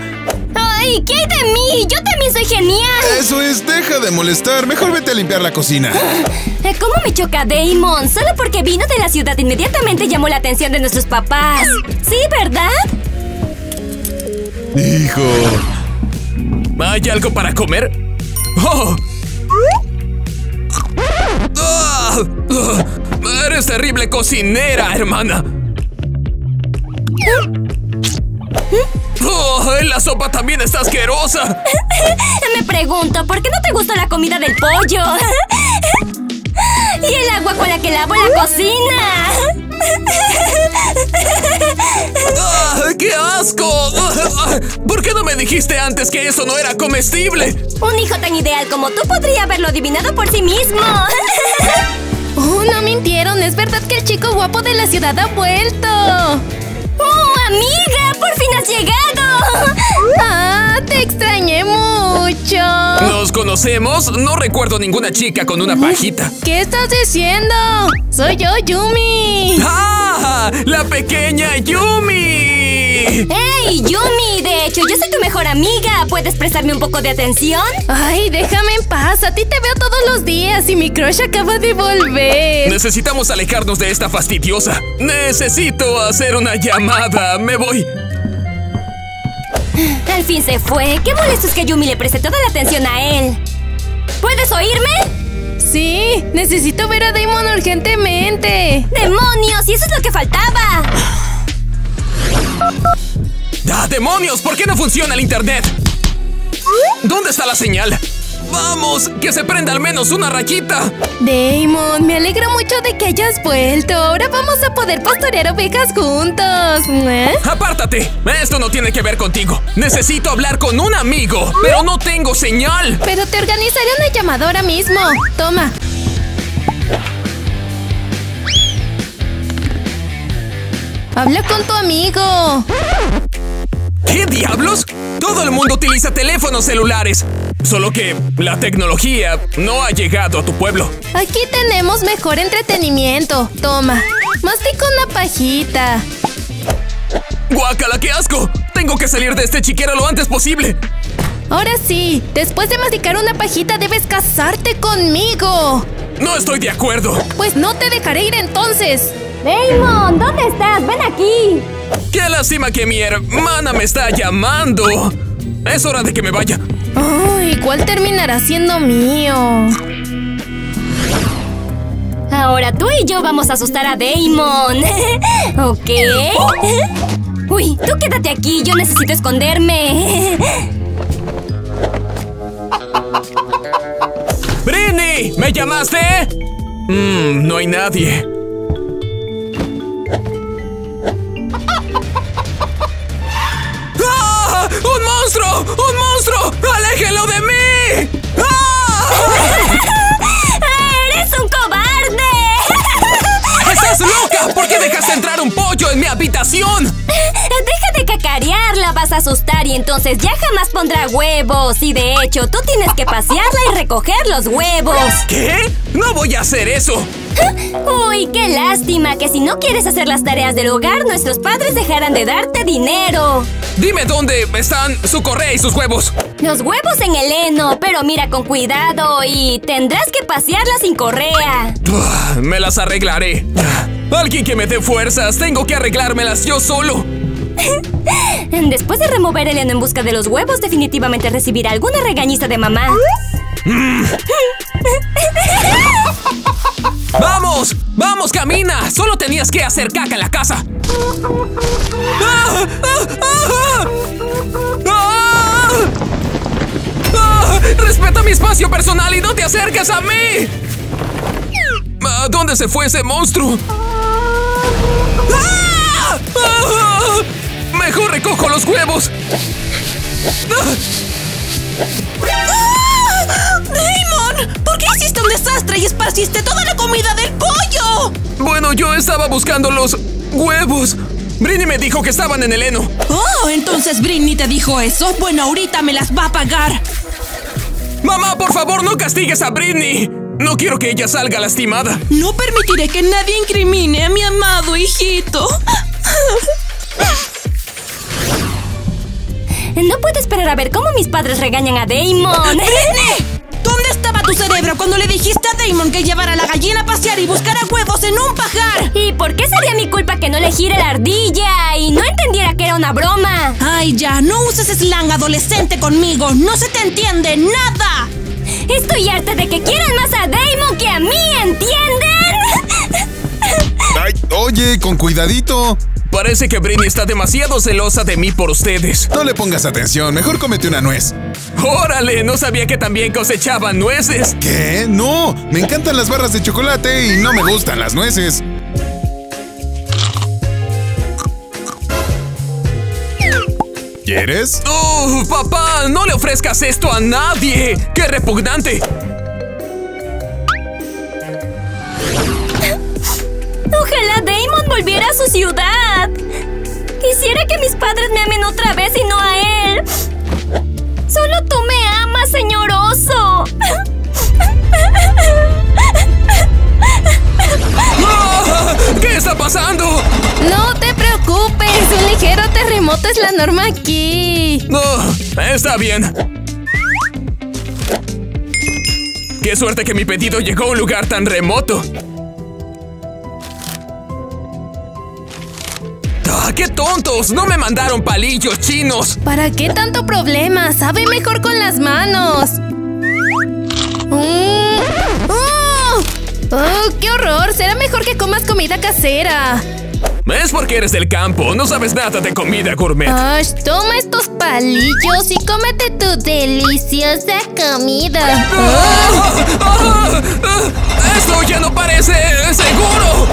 Ay, ¿qué hay de mí? Yo también soy genial. Eso es, deja de molestar. Mejor vete a limpiar la cocina. ¿Cómo me choca Damon? Solo porque vino de la ciudad inmediatamente llamó la atención de nuestros papás. ¿Sí, verdad? Hijo. ¿Hay algo para comer? ¡Oh! Eres terrible cocinera, hermana. La sopa también está asquerosa. Me pregunto, ¿por qué no te gusta la comida del pollo? Y el agua con la que lavo la cocina. ¡Qué asco! ¿Por qué no me dijiste antes que eso no era comestible? Un hijo tan ideal como tú podría haberlo adivinado por sí mismo. Oh, no mintieron. Es verdad que el chico guapo de la ciudad ha vuelto. ¡Oh, amiga! ¡Por fin has llegado! ¡Ah, te extrañé mucho! ¿Nos conocemos? No recuerdo ninguna chica con una pajita. ¿Qué estás diciendo? Soy yo, Yumi. ¡Ah! ¡La pequeña Yumi! ¡Hey, Yumi! De hecho, yo soy tu mejor amiga. ¿Puedes prestarme un poco de atención? Ay, déjame en paz. A ti te veo todos los días y mi crush acaba de volver. Necesitamos alejarnos de esta fastidiosa. Necesito hacer una llamada. Me voy. Al fin se fue. Qué molesto es que Yumi le preste toda la atención a él. ¿Puedes oírme? Sí, necesito ver a Damon urgentemente. ¡Demonios! ¡Y eso es lo que faltaba! ¡Ah, demonios! ¿Por qué no funciona el internet? ¿Dónde está la señal? ¡Vamos! ¡Que se prenda al menos una rayita! Damon, me alegro mucho de que hayas vuelto. Ahora vamos a poder pastorear ovejas juntos. ¿Eh? ¡Apártate! Esto no tiene que ver contigo. Necesito hablar con un amigo, pero no tengo señal. Pero te organizaré una llamada ahora mismo. Toma. Habla con tu amigo. ¿Qué diablos? Todo el mundo utiliza teléfonos celulares. Solo que la tecnología no ha llegado a tu pueblo. Aquí tenemos mejor entretenimiento. Toma, mastica una pajita. ¡Guácala, qué asco! Tengo que salir de este chiquero lo antes posible. Ahora sí, después de masticar una pajita debes casarte conmigo. No estoy de acuerdo. Pues no te dejaré ir entonces. Damon, ¿dónde estás? Ven aquí. Qué lástima que mi hermana me está llamando. Es hora de que me vaya. Ay, ¿cuál terminará siendo mío? Ahora tú y yo vamos a asustar a Damon. ¿Ok? Uy, tú quédate aquí. Yo necesito esconderme. ¡Britney! ¿Me llamaste? No hay nadie. ¡Ah! ¡Un monstruo! ¡Un monstruo! ¡Aléjelo de mí! ¡Ah! ¡Eres un cobarde! ¡Estás loca! ¿Por qué dejaste entrar un pollo en mi habitación? Deja de cacarearla, vas a asustar y entonces ya jamás pondrá huevos. Y de hecho, tú tienes que pasearla y recoger los huevos. ¿Qué? ¡No voy a hacer eso! Uy, qué lástima que si no quieres hacer las tareas del hogar, nuestros padres dejarán de darte dinero. Dime dónde están su correa y sus huevos. Los huevos en el heno, pero mira con cuidado y tendrás que pasearla sin correa. Me las arreglaré. Alguien que me dé fuerzas, tengo que arreglármelas yo solo. Después de remover el heno en busca de los huevos, definitivamente recibirá alguna regañiza de mamá. ¡Vamos! ¡Vamos, camina! Solo tenías que hacer caca en la casa. ¡Ah! ¡Ah! ¡Ah! ¡Ah! ¡Ah! ¡Respeta mi espacio personal y no te acerques a mí! ¿A dónde se fue ese monstruo? ¡Ah! ¡Ah! ¡Mejor recojo los huevos! ¡Ah! ¡Damon! ¿Por qué hiciste un desastre y esparciste toda la comida del pollo? Bueno, yo estaba buscando los huevos. Britney me dijo que estaban en el heno. Oh, entonces Britney te dijo eso. Bueno, ahorita me las va a pagar. Mamá, por favor, no castigues a Britney. No quiero que ella salga lastimada. No permitiré que nadie incrimine a mi amado hijito. No puedo esperar a ver cómo mis padres regañan a Damon. ¡Britney! ¿Dónde estaba tu cerebro cuando le dijiste a Damon que llevara a la gallina a pasear y buscara huevos en un pajar? ¿Y por qué sería mi culpa que no le gire la ardilla y no entendiera que era una broma? Ay, ya, no uses slang adolescente conmigo. No se te entiende nada. Estoy harta de que quieran más a Damon que a mí, ¿entienden? Ay, oye, con cuidadito. Parece que Britney está demasiado celosa de mí por ustedes. No le pongas atención, mejor cómete una nuez. ¡Órale! No sabía que también cosechaban nueces. ¿Qué? ¡No! Me encantan las barras de chocolate y no me gustan las nueces. ¿Quieres? ¡Oh, papá! ¡No le ofrezcas esto a nadie! ¡Qué repugnante! ¡Ojalá Damon volviera a su ciudad! Quisiera que mis padres me amen otra vez y no a él. ¡Solo tú me amas, señor oso! ¡Ah! ¿Qué está pasando? No te preocupes, un ligero terremoto es la norma aquí. Está bien. ¡Qué suerte que mi pedido llegó a un lugar tan remoto! ¡Qué tontos! ¡No me mandaron palillos chinos! ¿Para qué tanto problema? ¡Sabe mejor con las manos! ¡Oh, qué horror! Será mejor que comas comida casera. Es porque eres del campo. No sabes nada de comida gourmet. ¡Ash! Toma estos palillos y cómete tu deliciosa comida. ¡Esto ya no parece seguro!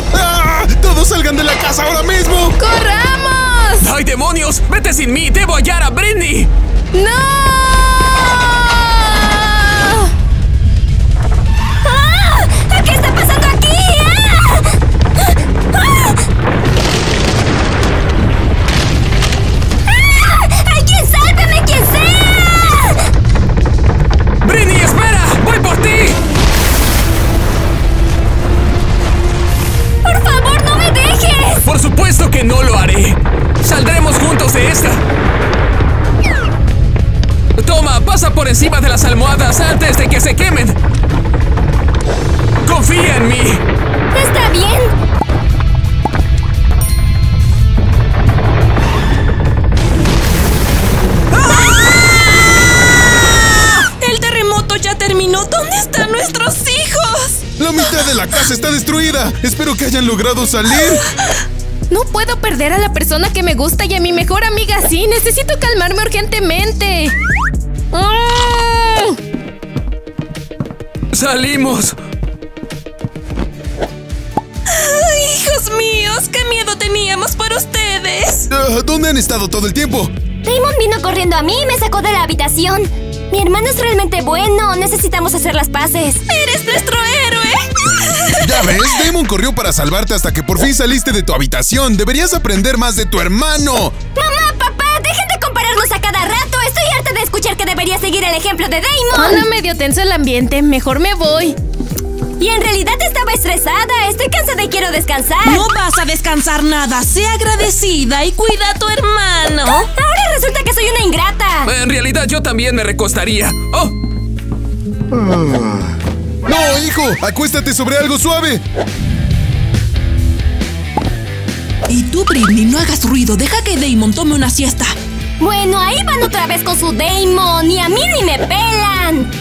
¡Todos salgan de la casa ahora mismo! ¡Corramos! ¡Ay, demonios! ¡Vete sin mí! ¡Debo hallar a Britney! ¡No! ¡Ah! ¿Qué está pasando aquí? ¡Ah! ¡Ah! ¡Ah! ¡Alguien sálvame, quien sea! ¡Britney, espera! ¡Voy por ti! ¡Por supuesto que no lo haré! ¡Saldremos juntos de esta! ¡Toma! ¡Pasa por encima de las almohadas antes de que se quemen! ¡Confía en mí! ¡Está bien! ¡Ah! ¡El terremoto ya terminó! ¿Dónde están nuestros hijos? ¡La mitad de la casa está destruida. Espero que hayan logrado salir. No puedo perder a la persona que me gusta y a mi mejor amiga. Sí, necesito calmarme urgentemente. ¡Oh! ¡Salimos! ¡Hijos míos! ¡Qué miedo teníamos por ustedes! ¿Dónde han estado todo el tiempo? Damon vino corriendo a mí y me sacó de la habitación. Mi hermano es realmente bueno. Necesitamos hacer las paces. ¡Eres nuestro héroe! ¿Ya ves? Damon corrió para salvarte hasta que por fin saliste de tu habitación. Deberías aprender más de tu hermano. ¡Mamá, papá! ¡Dejen de compararnos a cada rato! ¡Estoy harta de escuchar que deberías seguir el ejemplo de Damon! Anda medio tenso el ambiente. Mejor me voy. Y en realidad estaba estresada. Estoy cansada y quiero descansar. No vas a descansar nada. Sé agradecida y cuida a tu hermano. Ahora resulta que soy una ingrata. En realidad yo también me recostaría. ¡Oh! ¡No, hijo! ¡Acuéstate sobre algo suave! Y tú, Britney, no hagas ruido. Deja que Damon tome una siesta. Bueno, ahí van otra vez con su Damon. Y a mí ni me pelan.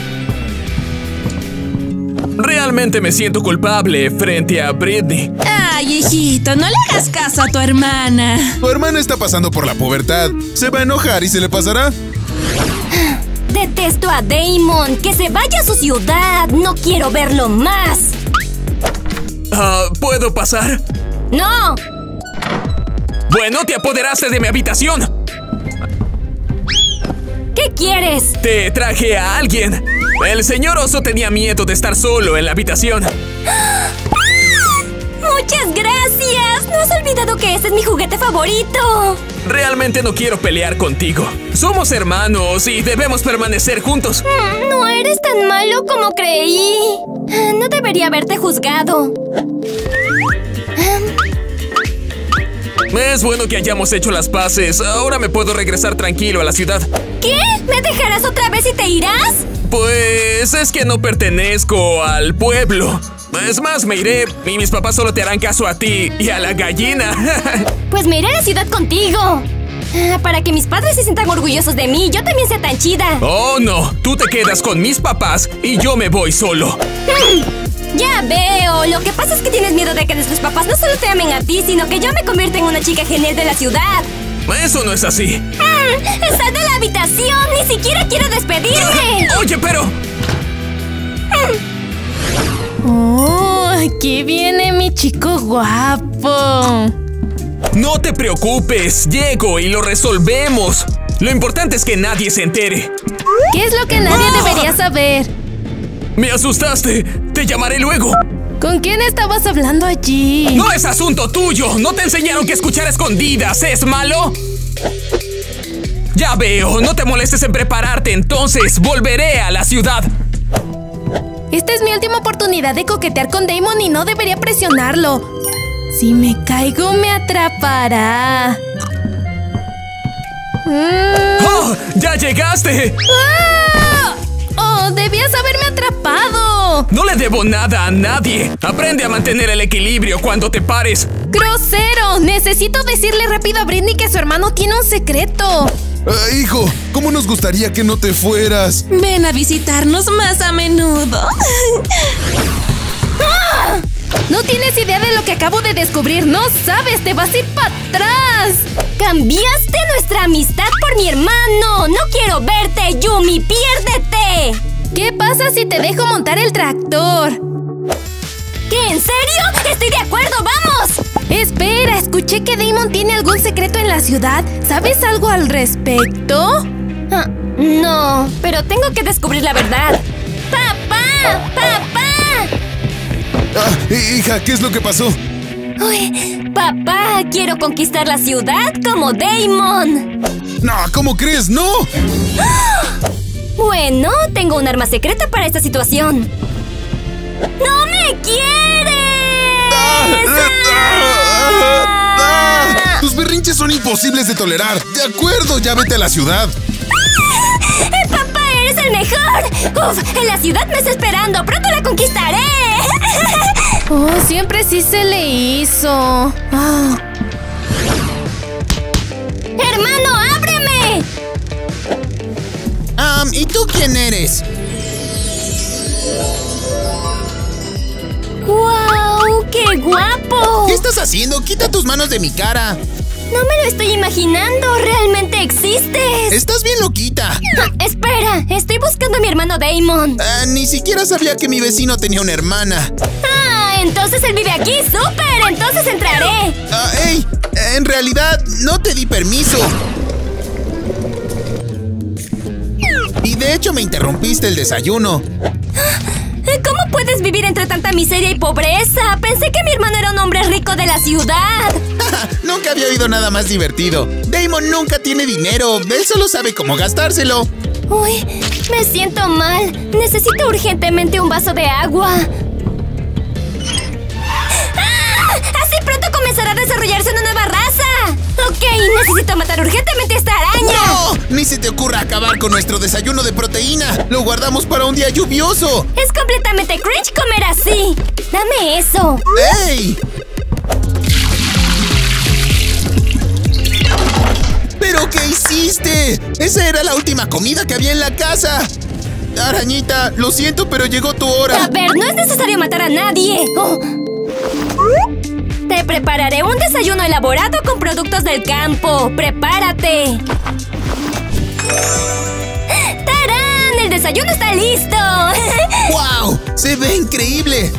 Realmente me siento culpable frente a Britney. Ay, hijito, no le hagas caso a tu hermana. Tu hermana está pasando por la pubertad. Se va a enojar y se le pasará. Detesto a Damon. Que se vaya a su ciudad. No quiero verlo más. ¿Puedo pasar? ¡No! Bueno, te apoderaste de mi habitación. ¿Qué quieres? Te traje a alguien. El señor oso tenía miedo de estar solo en la habitación. ¡Ah! ¡Muchas gracias! ¡No has olvidado que ese es mi juguete favorito! Realmente no quiero pelear contigo. Somos hermanos y debemos permanecer juntos. No eres tan malo como creí. No debería haberte juzgado. Es bueno que hayamos hecho las paces. Ahora me puedo regresar tranquilo a la ciudad. ¿Qué? ¿Me dejarás otra vez y te irás? Pues es que no pertenezco al pueblo. Es más, me iré y mis papás solo te harán caso a ti y a la gallina. Pues me iré a la ciudad contigo. Para que mis padres se sientan orgullosos de mí, yo también sea tan chida. Oh, no. Tú te quedas con mis papás y yo me voy solo. Ya veo. Lo que pasa es que tienes miedo de que nuestros papás no solo te amen a ti, sino que yo me convierta en una chica genial de la ciudad. Eso no es así. ¡Sal de la habitación! ¡Ni siquiera quiero despedirme! Oye, pero... ¡Oh! ¡Aquí viene mi chico guapo! No te preocupes. Llego y lo resolvemos. Lo importante es que nadie se entere. ¿Qué es lo que nadie debería saber? ¡Me asustaste! ¡Te llamaré luego! ¿Con quién estabas hablando allí? ¡No es asunto tuyo! ¿No te enseñaron que escuchar a escondidas es malo? Ya veo, no te molestes en prepararte, entonces volveré a la ciudad. Esta es mi última oportunidad de coquetear con Damon y no debería presionarlo. Si me caigo, me atrapará. ¡Oh! ¡Ya llegaste! ¡Oh! ¡Debías haberme atrapado! No le debo nada a nadie. Aprende a mantener el equilibrio cuando te pares. ¡Grosero! Necesito decirle rápido a Britney que su hermano tiene un secreto. Hijo, ¿cómo nos gustaría que no te fueras? Ven a visitarnos más a menudo. ¡Ah! No tienes idea de lo que acabo de descubrir. No sabes, te vas a ir para atrás. Cambiaste nuestra amistad por mi hermano. No quiero verte, Yumi. Piérdete. ¿Qué pasa si te dejo montar el tractor? ¿Qué? ¿En serio? ¡Estoy de acuerdo! ¡Vamos! Espera, escuché que Damon tiene algún secreto en la ciudad. ¿Sabes algo al respecto? No, pero tengo que descubrir la verdad. ¡Papá! ¡Papá! Hija, ¿qué es lo que pasó? Uy, papá, quiero conquistar la ciudad como Damon. No, ¿cómo crees? ¡No! ¡Ah! Bueno, tengo un arma secreta para esta situación. ¡No me quieres! Tus berrinches son imposibles de tolerar. De acuerdo, ya vete a la ciudad. ¡Papá, eres el mejor! ¡Uf! En la ciudad me está esperando. ¡Pronto la conquistaré! Oh, siempre sí se le hizo. ¡Hermano, ábreme! ¿Y tú quién eres? muy guapo. ¿Qué estás haciendo? ¡Quita tus manos de mi cara! No me lo estoy imaginando. ¡Realmente existes! ¡Estás bien loquita! Espera, estoy buscando a mi hermano Damon. Ni siquiera sabía que mi vecino tenía una hermana. ¡Ah! ¡Entonces él vive aquí! ¡Súper! ¡Entonces entraré! ¡Ey! En realidad, no te di permiso. Y de hecho me interrumpiste el desayuno. ¿Cómo puedes vivir entre tanta miseria y pobreza? Pensé que mi hermano era un hombre rico de la ciudad. Nunca había oído nada más divertido. Damon nunca tiene dinero. Él solo sabe cómo gastárselo. Uy, me siento mal. Necesito urgentemente un vaso de agua. ¡Ah! ¡Así pronto comenzará a desarrollarse una nueva raza! Ok, necesito matar urgentemente a esta araña. ¡No! ¡Ni se te ocurra acabar con nuestro desayuno de proteína! ¡Lo guardamos para un día lluvioso! ¡Es completamente cringe comer así! ¡Dame eso! ¡Ey! ¿Pero qué hiciste? ¡Esa era la última comida que había en la casa! Arañita, lo siento, pero llegó tu hora. A ver, no es necesario matar a nadie. Oh. Te prepararé un desayuno elaborado con productos del campo. ¡Prepárate! ¡Tarán! ¡El desayuno está listo! ¡Wow! ¡Se ve increíble!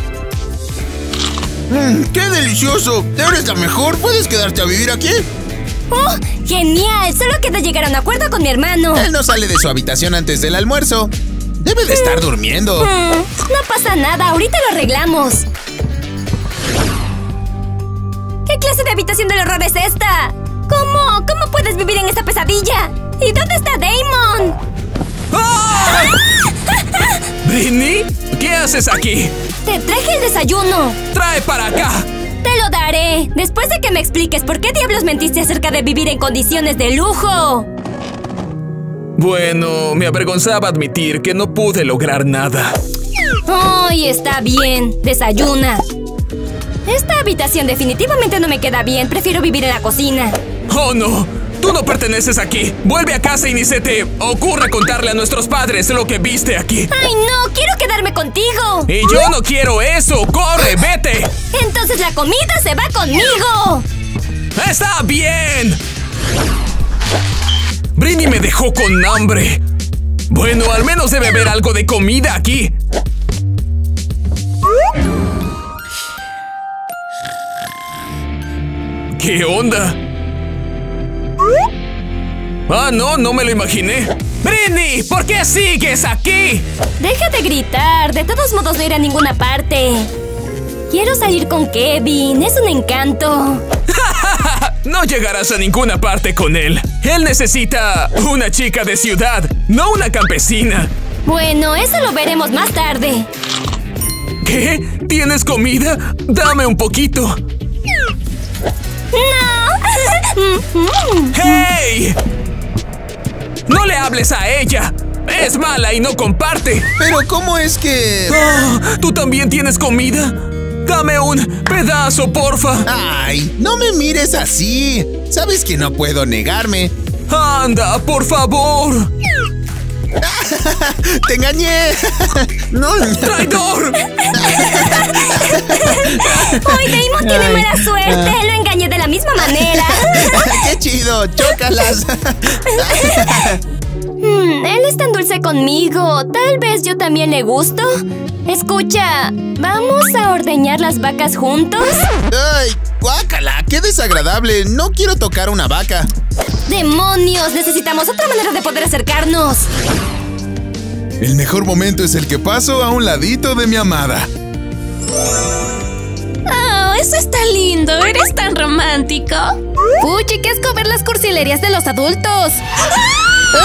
¡Qué delicioso! ¡Eres la mejor! ¿Puedes quedarte a vivir aquí? ¡Oh! ¡Genial! Solo queda llegar a un acuerdo con mi hermano. Él no sale de su habitación antes del almuerzo. Debe de estar durmiendo. No pasa nada. Ahorita lo arreglamos. ¿Qué clase de habitación del horror es esta? ¿Cómo? ¿Cómo puedes vivir en esta pesadilla? ¿Y dónde está Damon? ¡Ah! ¿Britney? ¿Qué haces aquí? Te traje el desayuno. ¡Trae para acá! Te lo daré. Después de que me expliques por qué diablos mentiste acerca de vivir en condiciones de lujo. Bueno, me avergonzaba admitir que no pude lograr nada. ¡Ay, está bien! Desayuna. Esta habitación definitivamente no me queda bien. Prefiero vivir en la cocina. ¡Oh, no! ¡Tú no perteneces aquí! ¡Vuelve a casa y ni se te ocurra contarle a nuestros padres lo que viste aquí! ¡Ay, no! ¡Quiero quedarme contigo! ¡Y yo no quiero eso! ¡Corre, vete! ¡Entonces la comida se va conmigo! ¡Está bien! Britney me dejó con hambre. Bueno, al menos debe haber algo de comida aquí. ¿Qué onda? Ah, no, no me lo imaginé. ¡Britney! ¿Por qué sigues aquí? Déjate gritar. De todos modos no iré a ninguna parte. Quiero salir con Kevin. Es un encanto. No llegarás a ninguna parte con él. Él necesita una chica de ciudad, no una campesina. Bueno, eso lo veremos más tarde. ¿Qué? ¿Tienes comida? Dame un poquito. ¡No! ¡Hey! ¡No le hables a ella! ¡Es mala y no comparte! ¿Pero cómo es que...? Oh, ¿tú también tienes comida? ¡Dame un pedazo, porfa! ¡Ay! ¡No me mires así! ¿Sabes que no puedo negarme? ¡Anda, por favor! ¡Te engañé! ¡No! ¡Traidor! ¡Hoy Damon tiene mala suerte! ¡Lo engañé de la misma manera! ¡Qué chido! ¡Chócalas! Él es tan dulce conmigo. ¿Tal vez yo también le gusto? Escucha, ¿vamos a ordeñar las vacas juntos? ¡Ay! ¡Guácala! ¡Qué desagradable! ¡No quiero tocar una vaca! ¡Demonios! ¡Necesitamos otra manera de poder acercarnos! El mejor momento es el que paso a un ladito de mi amada. ¡Oh! ¡Eso está lindo! ¡Eres tan romántico! ¡Oye! ¡Qué asco ver las cursilerías de los adultos! ¡Ah!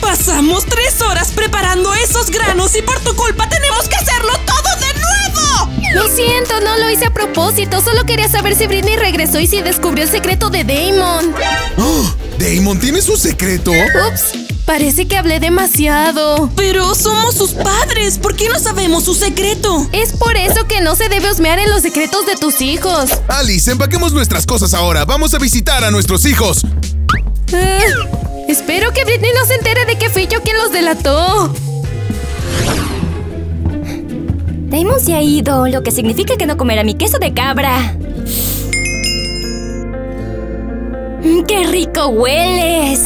Pasamos 3 horas preparando esos granos y por tu culpa tenemos que hacerlo todo de nuevo. Lo siento, no lo hice a propósito. Solo quería saber si Britney regresó y si descubrió el secreto de Damon. Oh, ¿Damon tiene su secreto? Ups, parece que hablé demasiado. Pero somos sus padres. ¿Por qué no sabemos su secreto? Es por eso que no se debe husmear en los secretos de tus hijos. Alice, empaquemos nuestras cosas ahora. Vamos a visitar a nuestros hijos. Espero que Britney no se entere de que fui yo quien los delató. Damon se ha ido, lo que significa que no comerá mi queso de cabra. ¡Qué rico hueles!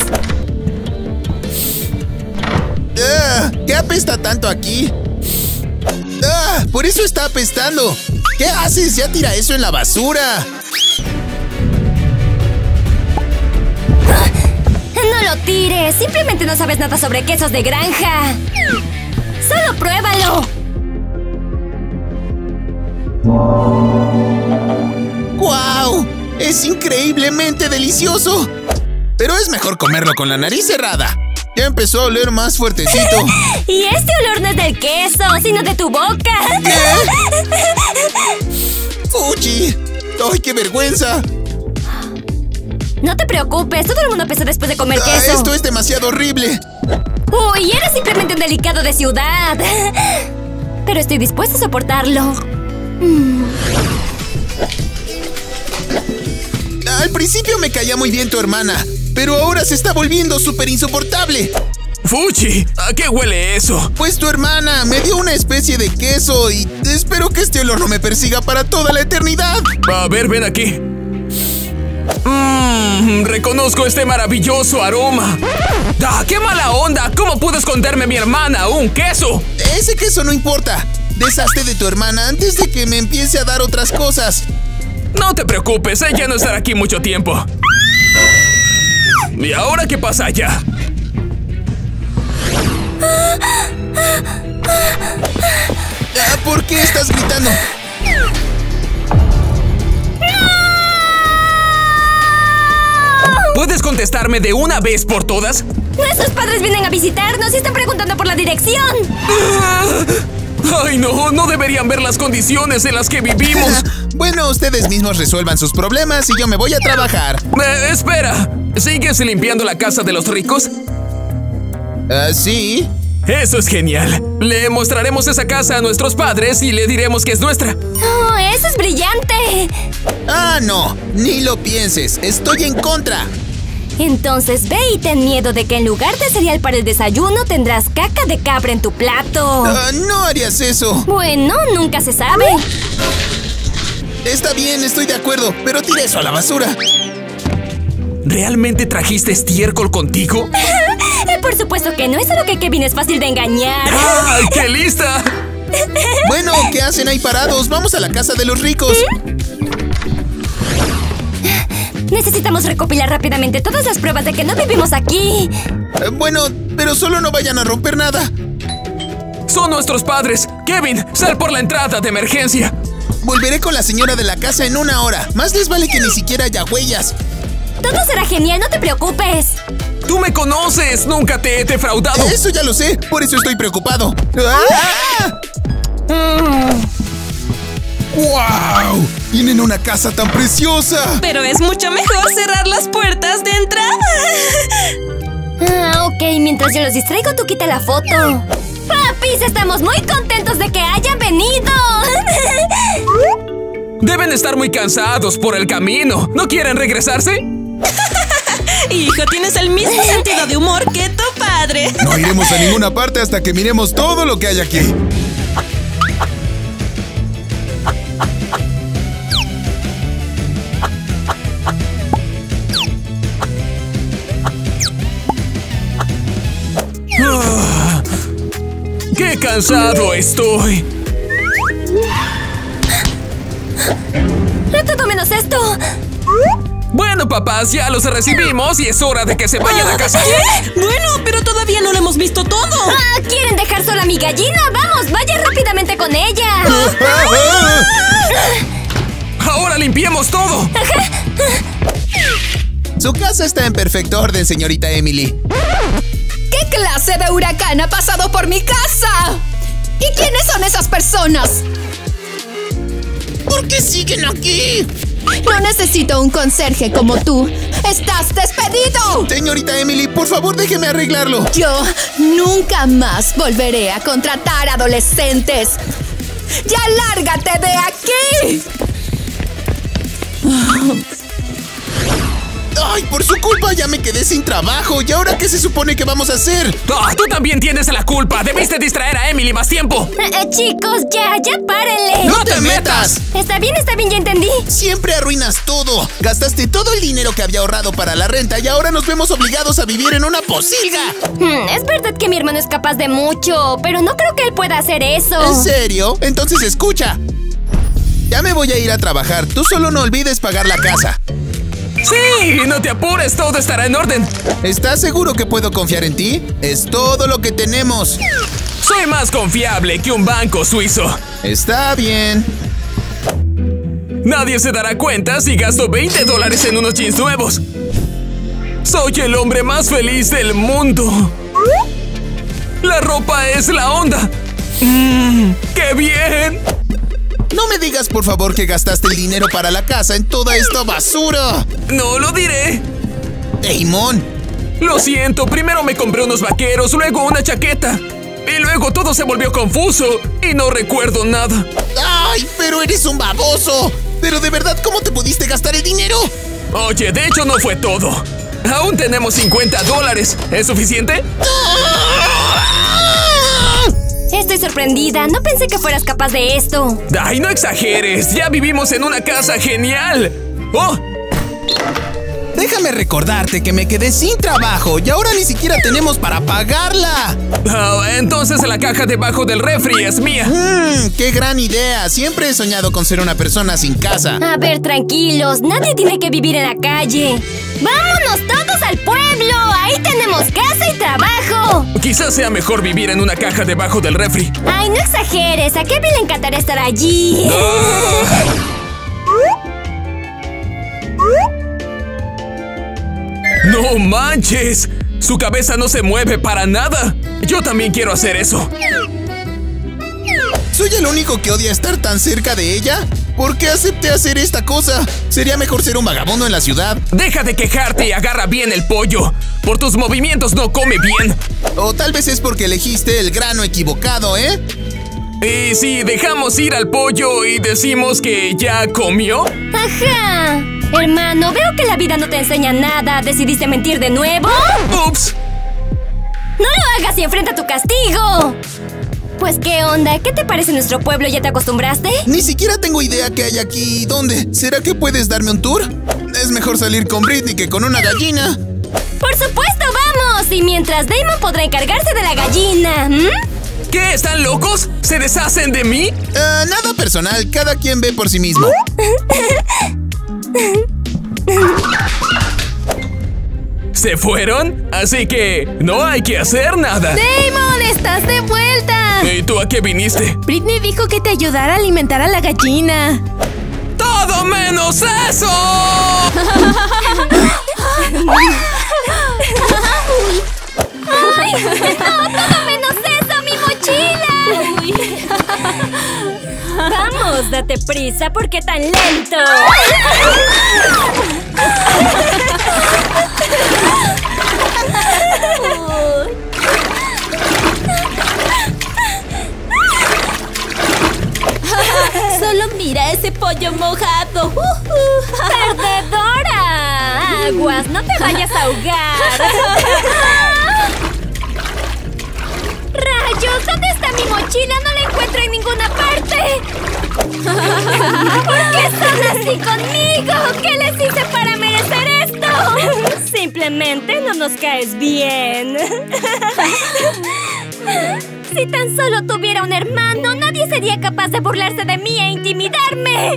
¿Qué apesta tanto aquí? ¡Por eso está apestando! ¿Qué haces? ¡Ya tira eso en la basura! ¡No lo tires! Simplemente no sabes nada sobre quesos de granja. ¡Solo pruébalo! ¡Guau! ¡Es increíblemente delicioso! Pero es mejor comerlo con la nariz cerrada. Ya empezó a oler más fuertecito. Y este olor no es del queso, sino de tu boca. ¿Qué? ¡Fuchi! ¡Ay, qué vergüenza! No te preocupes, todo el mundo pesa después de comer queso. Esto es demasiado horrible. Uy, eres simplemente un delicado de ciudad. Pero estoy dispuesta a soportarlo. Al principio me caía muy bien tu hermana, pero ahora se está volviendo súper insoportable. ¡Fuchi! ¿A qué huele eso? Pues tu hermana me dio una especie de queso y espero que este olor no me persiga para toda la eternidad. A ver, ven aquí. Reconozco este maravilloso aroma. ¡Qué mala onda! ¿Cómo pudo esconderme mi hermana un queso? Ese queso no importa. Deshazte de tu hermana antes de que me empiece a dar otras cosas. No te preocupes, ella no estará aquí mucho tiempo. ¿Y ahora qué pasa allá? ¿Por qué estás gritando? ¡No! ¿Puedes contestarme de una vez por todas? Nuestros padres vienen a visitarnos y están preguntando por la dirección. ¡Ay, no! No deberían ver las condiciones en las que vivimos. Bueno, ustedes mismos resuelvan sus problemas y yo me voy a trabajar. Espera. ¿Sigues limpiando la casa de los ricos? Sí. Eso es genial. Le mostraremos esa casa a nuestros padres y le diremos que es nuestra. ¡Oh, eso es brillante! No. Ni lo pienses. Estoy en contra. Entonces ve y ten miedo de que en lugar de cereal para el desayuno tendrás caca de cabra en tu plato. No harías eso. Bueno, nunca se sabe. Está bien, estoy de acuerdo, pero tira eso a la basura. ¿Realmente trajiste estiércol contigo? Por supuesto que no, es solo que Kevin es fácil de engañar. ¡Ay, qué lista! Bueno, ¿qué hacen ahí parados? Vamos a la casa de los ricos. Necesitamos recopilar rápidamente todas las pruebas de que no vivimos aquí. Bueno, pero solo no vayan a romper nada. Son nuestros padres. Kevin, sal por la entrada de emergencia. Volveré con la señora de la casa en una hora. Más les vale que ni siquiera haya huellas. Todo será genial, no te preocupes. Tú me conoces, nunca te he defraudado. Eso ya lo sé, por eso estoy preocupado. ¡Wow! ¡Tienen una casa tan preciosa! Pero es mucho mejor cerrar las puertas de entrada. Ok, mientras yo los distraigo, tú quita la foto. ¡Papis, estamos muy contentos de que hayan venido! Deben estar muy cansados por el camino. ¿No quieren regresarse? Hijo, tienes el mismo sentido de humor que tu padre. No iremos a ninguna parte hasta que miremos todo lo que hay aquí. ¡Qué cansado estoy! ¡Todo menos esto! Bueno, papás, ya los recibimos y es hora de que se vayan a casa. ¿Qué? Bueno, pero todavía no lo hemos visto todo. ¿Quieren dejar sola a mi gallina? ¡Vamos, vayan rápidamente con ella! ¡Ahora limpiemos todo! Su casa está en perfecto orden, señorita Emily. ¿Qué clase de huracán ha pasado por mi casa? ¿Y quiénes son esas personas? ¿Por qué siguen aquí? No necesito un conserje como tú. ¡Estás despedido! Señorita Emily, por favor, déjeme arreglarlo. Yo nunca más volveré a contratar adolescentes. ¡Ya lárgate de aquí! ¡Ay, por su culpa ya me quedé sin trabajo! ¿Y ahora qué se supone que vamos a hacer? Oh, ¡tú también tienes la culpa! ¡Debiste distraer a Emily más tiempo! Chicos, ya párenle. ¡No te metas! Está bien, ya entendí. Siempre arruinas todo. Gastaste todo el dinero que había ahorrado para la renta y ahora nos vemos obligados a vivir en una pocilga. Es verdad que mi hermano es capaz de mucho, pero no creo que él pueda hacer eso. ¿En serio? Entonces escucha. Ya me voy a ir a trabajar. Tú solo no olvides pagar la casa. ¡Sí! ¡No te apures! ¡Todo estará en orden! ¿Estás seguro que puedo confiar en ti? ¡Es todo lo que tenemos! ¡Soy más confiable que un banco suizo! ¡Está bien! Nadie se dará cuenta si gasto $20 en unos jeans nuevos. ¡Soy el hombre más feliz del mundo! ¡La ropa es la onda! ¡Qué bien! No me digas, por favor, que gastaste el dinero para la casa en toda esta basura. No lo diré. Damon. Lo siento, primero me compré unos vaqueros, luego una chaqueta. Y luego todo se volvió confuso y no recuerdo nada. ¡Ay, pero eres un baboso! Pero de verdad, ¿cómo te pudiste gastar el dinero? Oye, de hecho no fue todo. Aún tenemos $50. ¿Es suficiente? Estoy sorprendida. No pensé que fueras capaz de esto. ¡Ay, no exageres! ¡Ya vivimos en una casa genial! ¡Oh! Déjame recordarte que me quedé sin trabajo y ahora ni siquiera tenemos para pagarla. Oh, entonces la caja debajo del refri es mía. ¡Qué gran idea! Siempre he soñado con ser una persona sin casa. A ver, tranquilos. Nadie tiene que vivir en la calle. ¡Vámonos todos al pueblo! ¡Ahí tenemos casa y trabajo! Quizás sea mejor vivir en una caja debajo del refri. ¡Ay, no exageres! ¿A Kevin le encantará estar allí? ¡No manches! ¡Su cabeza no se mueve para nada! ¡Yo también quiero hacer eso! ¿Soy el único que odia estar tan cerca de ella? ¿Por qué acepté hacer esta cosa? Sería mejor ser un vagabundo en la ciudad. Deja de quejarte y agarra bien el pollo. Por tus movimientos no come bien. O tal vez es porque elegiste el grano equivocado, ¿eh? ¿Y si dejamos ir al pollo y decimos que ya comió? ¡Ajá! Hermano, veo que la vida no te enseña nada. ¿Decidiste mentir de nuevo? ¡Ups! ¡No lo hagas y enfrenta tu castigo! Pues, ¿qué onda? ¿Qué te parece nuestro pueblo? ¿Ya te acostumbraste? Ni siquiera tengo idea qué hay aquí. ¿Dónde? ¿Será que puedes darme un tour? Es mejor salir con Britney que con una gallina. ¡Por supuesto, vamos! Y mientras, Damon podrá encargarse de la gallina. ¿Qué? ¿Están locos? ¿Se deshacen de mí? Nada personal. Cada quien ve por sí mismo. ¿Se fueron? Así que no hay que hacer nada. ¡Damon, estás de vuelta! ¿Y tú a qué viniste? Britney dijo que te ayudara a alimentar a la gallina. ¡Todo menos eso! ¡Ay! ¡No, todo menos eso! ¡Mi mochila! ¡Vamos, date prisa! ¿Por qué tan lento? Solo mira ese pollo mojado. ¡Perdedora! ¡Aguas! ¡No te vayas a ahogar! ¡Rayos! ¿Dónde está mi mochila? ¡No la encuentro en ninguna parte! ¿Por qué son así conmigo? ¿Qué les hice para merecer esto? Simplemente no nos caes bien. Si tan solo tuviera un hermano, nadie sería capaz de burlarse de mí e intimidarme.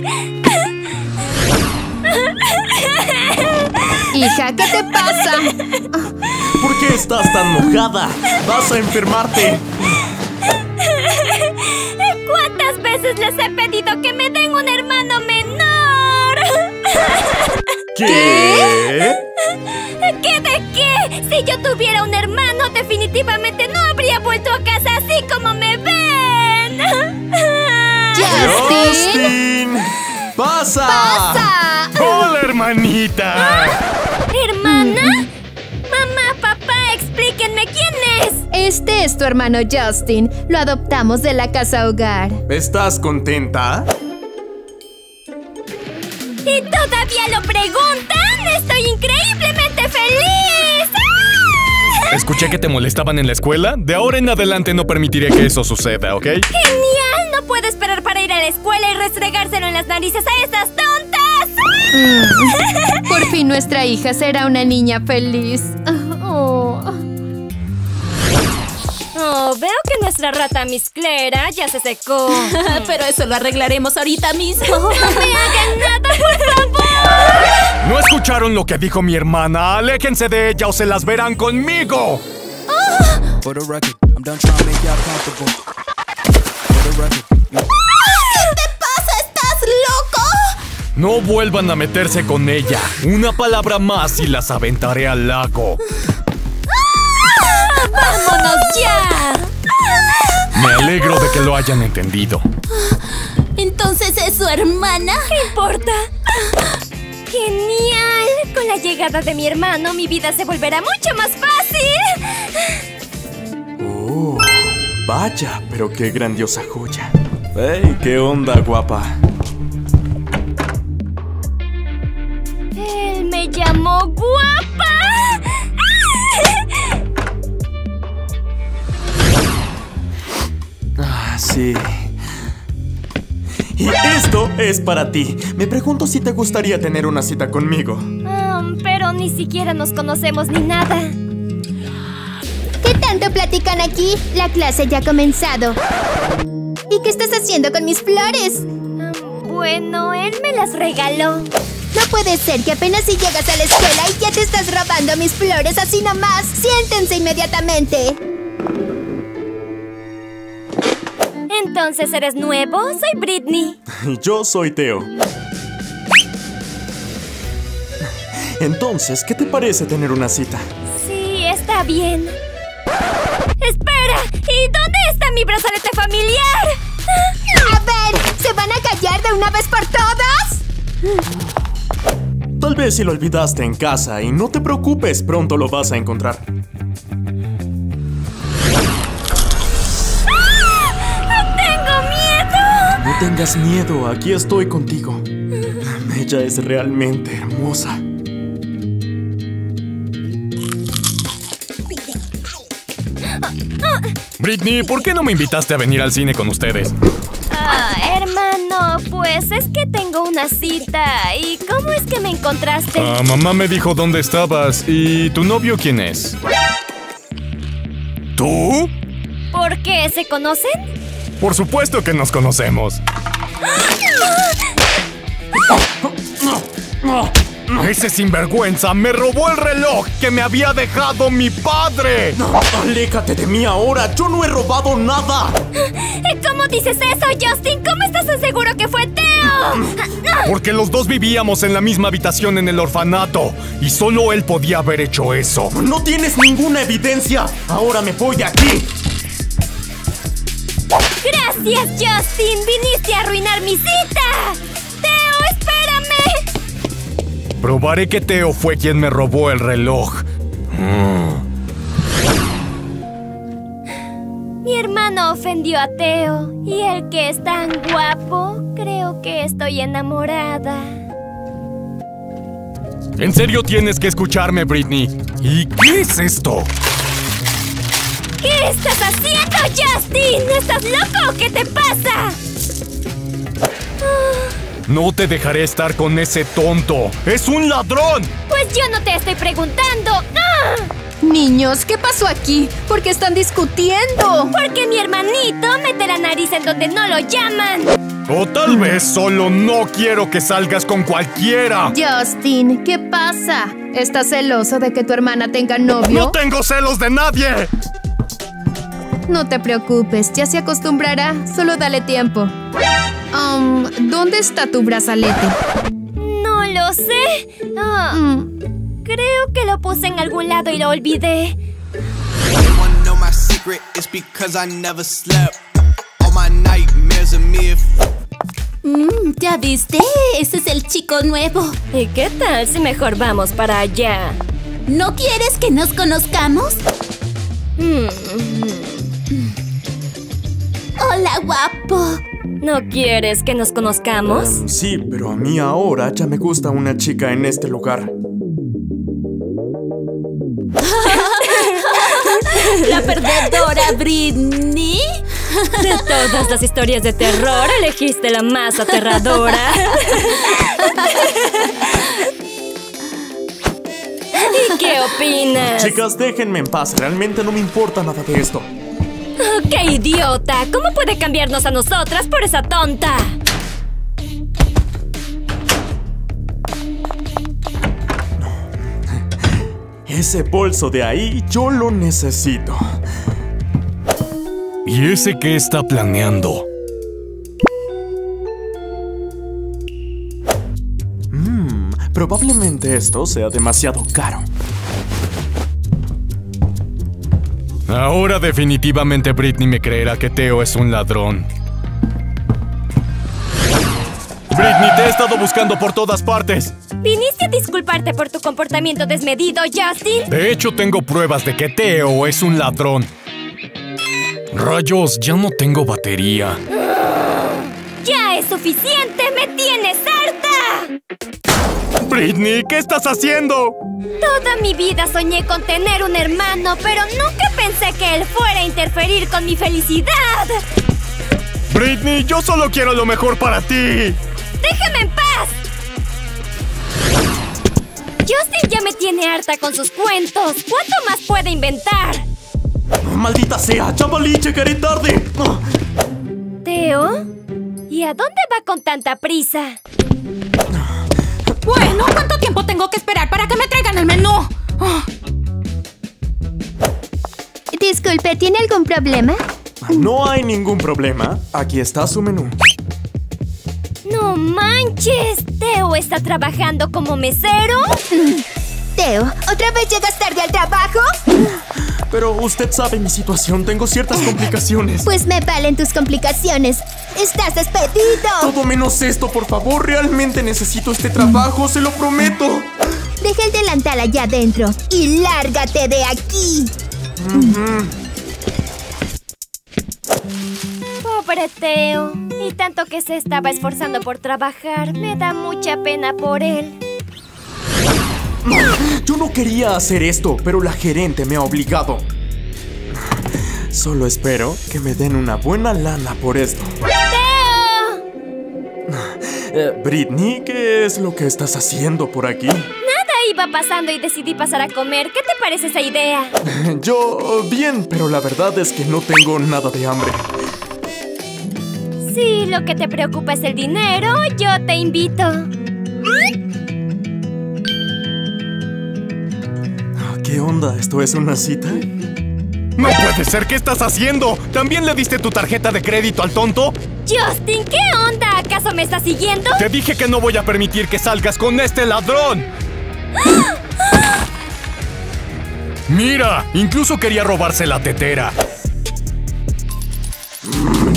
Hija, ¿qué te pasa? ¿Por qué estás tan mojada? ¡Vas a enfermarte! ¿Cuántas veces les he pedido que me den un hermano menor? ¿Qué? ¿Qué de qué? Si yo tuviera un hermano, definitivamente no habría vuelto a casa así como me ven. ¡Justin! ¡Pasa! ¡Pasa! ¡Hola, hermanita! ¿Hermana? Mamá, papá, explíquenme quién es. Este es tu hermano Justin. Lo adoptamos de la casa hogar. ¿Estás contenta? ¿Y todavía lo preguntan? ¡Estoy increíble! increíblemente feliz. ¡Ah! Escuché que te molestaban en la escuela. De ahora en adelante no permitiré que eso suceda, ¿ok? ¡Genial! No puedo esperar para ir a la escuela y restregárselo en las narices a estas tontas. ¡Ah! Por fin nuestra hija será una niña feliz. Oh, veo que nuestra rata misclera ya se secó. Pero eso lo arreglaremos ahorita mismo. ¡No me hagan nada, por favor! ¿No escucharon lo que dijo mi hermana? ¡Aléjense de ella o se las verán conmigo! No vuelvan a meterse con ella. Una palabra más y las aventaré al lago. ¡Vámonos ya! Me alegro de que lo hayan entendido. ¿Entonces es su hermana? ¿Qué importa? ¡Genial! Con la llegada de mi hermano, mi vida se volverá mucho más fácil. ¡Oh! Vaya, pero qué grandiosa joya. ¡Ey! ¿Qué onda, guapa? Él me llamó guapa. Sí. Y esto es para ti. Me pregunto si te gustaría tener una cita conmigo. Pero ni siquiera nos conocemos ni nada. ¿Qué tanto platican aquí? La clase ya ha comenzado. ¿Y qué estás haciendo con mis flores? Bueno, él me las regaló. No puede ser que apenas si llegas a la escuela y ya te estás robando mis flores así nomás. Siéntense inmediatamente. ¿Entonces eres nuevo? Soy Britney. Yo soy Theo. Entonces, ¿qué te parece tener una cita? Sí, está bien. ¡Espera! ¿Y dónde está mi brazalete familiar? A ver, ¿se van a callar de una vez por todas? Tal vez si lo olvidaste en casa y no te preocupes, pronto lo vas a encontrar. No tengas miedo, aquí estoy contigo. Ella es realmente hermosa. Britney, ¿por qué no me invitaste a venir al cine con ustedes? Hermano, pues es que tengo una cita. ¿Y cómo es que me encontraste? Mamá me dijo dónde estabas. ¿Y tu novio quién es? ¿Tú? ¿Por qué? ¿Se conocen? Por supuesto que nos conocemos. Ese sinvergüenza me robó el reloj que me había dejado mi padre. No, aléjate de mí ahora. Yo no he robado nada. ¿Cómo dices eso, Justin? ¿Cómo estás seguro que fue Theo? Porque los dos vivíamos en la misma habitación en el orfanato y solo él podía haber hecho eso. No tienes ninguna evidencia. Ahora me voy de aquí. ¡Gracias, Justin! ¡Viniste a arruinar mi cita! ¡Theo, espérame! Probaré que Theo fue quien me robó el reloj. Mi hermano ofendió a Theo. Y él que es tan guapo, creo que estoy enamorada. En serio tienes que escucharme, Britney. ¿Y qué es esto? ¿Qué estás haciendo, Justin? ¿Estás loco? ¿Qué te pasa? No te dejaré estar con ese tonto. ¡Es un ladrón! Pues yo no te estoy preguntando. ¡Ah! Niños, ¿qué pasó aquí? ¿Por qué están discutiendo? Porque mi hermanito mete la nariz en donde no lo llaman. O tal vez solo no quiero que salgas con cualquiera. Justin, ¿qué pasa? ¿Estás celoso de que tu hermana tenga novio? ¡No tengo celos de nadie! No te preocupes, ya se acostumbrará. Solo dale tiempo. ¿Dónde está tu brazalete? No lo sé. Creo que lo puse en algún lado y lo olvidé. ¿Ya viste? Ese es el chico nuevo. ¿Y qué tal si mejor vamos para allá? ¿No quieres que nos conozcamos? Hola, guapo. ¿No quieres que nos conozcamos? Sí, pero a mí ahora ya me gusta una chica en este lugar. la perdedora, Britney. De todas las historias de terror, elegiste la más aterradora. ¿Y qué opinas? Chicas, déjenme en paz. Realmente no me importa nada de esto. Oh, ¡qué idiota! ¿Cómo puede cambiarnos a nosotras por esa tonta? Ese bolso de ahí, yo lo necesito. ¿Y ese qué está planeando? Probablemente esto sea demasiado caro. Ahora definitivamente Britney me creerá que Theo es un ladrón. Britney, te he estado buscando por todas partes. ¿Viniste a disculparte por tu comportamiento desmedido, Justin? De hecho, tengo pruebas de que Theo es un ladrón. Rayos, ya no tengo batería. ¡Ya es suficiente! ¡Me tienes harta! Britney, ¿qué estás haciendo? Toda mi vida soñé con tener un hermano, pero nunca pensé que él fuera a interferir con mi felicidad. Britney, yo solo quiero lo mejor para ti. ¡Déjame en paz! Justin ya me tiene harta con sus cuentos. ¿Cuánto más puede inventar? ¡Maldita sea! ¡Chavalí, llegaré tarde! ¿Theo? ¿Y a dónde va con tanta prisa? Bueno, ¿cuánto tiempo tengo que esperar para que me traigan el menú? Oh. Disculpe, ¿tiene algún problema? No hay ningún problema. Aquí está su menú. ¡No manches! ¿Theo está trabajando como mesero? Theo, ¿otra vez llegas tarde al trabajo? Pero usted sabe mi situación. Tengo ciertas complicaciones. Pues me valen tus complicaciones. ¡Estás despedido! Todo menos esto, por favor. Realmente necesito este trabajo, se lo prometo. Deja el delantal allá adentro y lárgate de aquí. Pobre Theo. Y tanto que se estaba esforzando por trabajar. Me da mucha pena por él. Yo no quería hacer esto, pero la gerente me ha obligado. Solo espero que me den una buena lana por esto. ¡Theo! Britney, ¿qué es lo que estás haciendo por aquí? Nada, iba pasando y decidí pasar a comer. ¿Qué te parece esa idea? Yo, bien, pero la verdad es que no tengo nada de hambre. Si lo que te preocupa es el dinero, yo te invito. ¿Qué onda? ¿Esto es una cita? ¡No puede ser! ¿Qué estás haciendo? ¿También le diste tu tarjeta de crédito al tonto? Justin, ¿qué onda? ¿Acaso me estás siguiendo? Te dije que no voy a permitir que salgas con este ladrón. Mira, incluso quería robarse la tetera.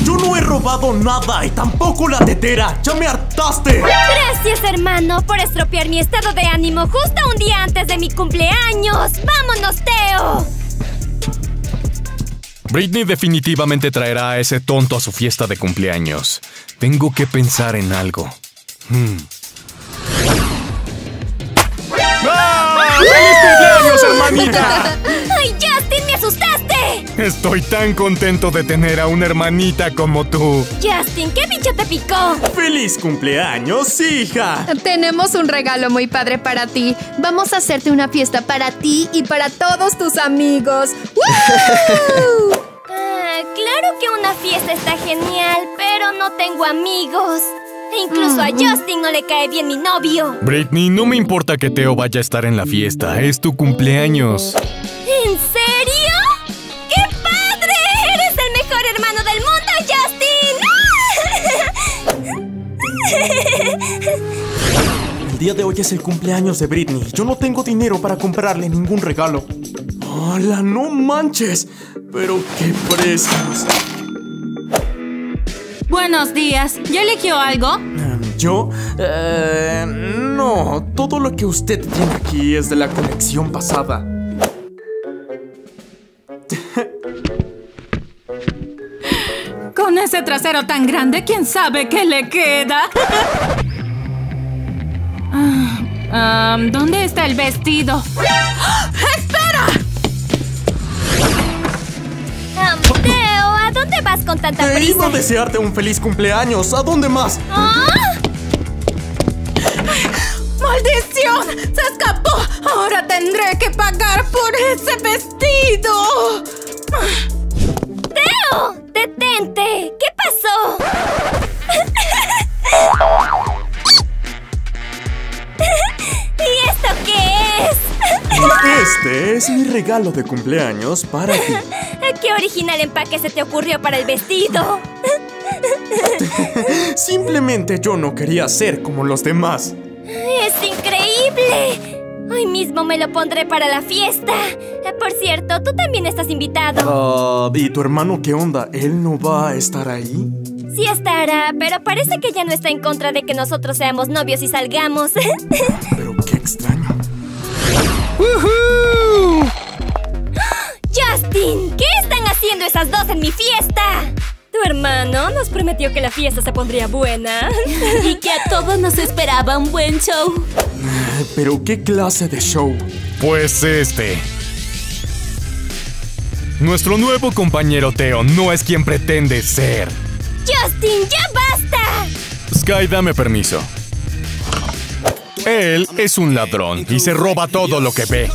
Yo no he robado nada y tampoco la tetera. ¡Ya me hartaste! Gracias, hermano, por estropear mi estado de ánimo justo un día antes de mi cumpleaños. ¡Vámonos, Theo! Britney definitivamente traerá a ese tonto a su fiesta de cumpleaños. Tengo que pensar en algo. ¡Ah! ¡Feliz cumpleaños, hermanita! ¡Ay, Justin, me asustaste! Estoy tan contento de tener a una hermanita como tú. Justin, ¿qué bicho te picó? ¡Feliz cumpleaños, hija! Tenemos un regalo muy padre para ti. Vamos a hacerte una fiesta para ti y para todos tus amigos. ¡Woo! Claro que una fiesta está genial, pero no tengo amigos. E incluso a Justin no le cae bien mi novio. Britney, no me importa que Theo vaya a estar en la fiesta. Es tu cumpleaños. ¿En serio? El día de hoy es el cumpleaños de Britney. Yo no tengo dinero para comprarle ningún regalo. ¡Hala, no manches! Pero qué precios. Buenos días. ¿Ya eligió algo? ¿Yo? No, todo lo que usted tiene aquí es de la colección pasada. Con ese trasero tan grande, ¿quién sabe qué le queda? ¿Dónde está el vestido? ¡Espera! con tanta prisa. Te iba a desearte un feliz cumpleaños. ¿A dónde más? ¿Ah? ¡Maldición! ¡Se escapó! ¡Ahora tendré que pagar por ese vestido! ¡Theo! ¡Detente! ¿Qué pasó? ¿Y esto qué es? Este es mi regalo de cumpleaños para ti. ¿Qué original empaque se te ocurrió para el vestido? Simplemente yo no quería ser como los demás. ¡Es increíble! Hoy mismo me lo pondré para la fiesta. Por cierto, tú también estás invitado. ¿Y tu hermano qué onda? ¿Él no va a estar ahí? Sí estará, pero parece que ya no está en contra de que nosotros seamos novios y salgamos. Pero qué extraño. ¡Woohoo! ¡Justin! ¿Qué están haciendo esas dos en mi fiesta? Tu hermano nos prometió que la fiesta se pondría buena. Y que a todos nos esperaba un buen show. ¿Pero qué clase de show? Pues este. Nuestro nuevo compañero Theo no es quien pretende ser. ¡Justin, ya basta! Sky, dame permiso. Él es un ladrón y se roba todo lo que ve.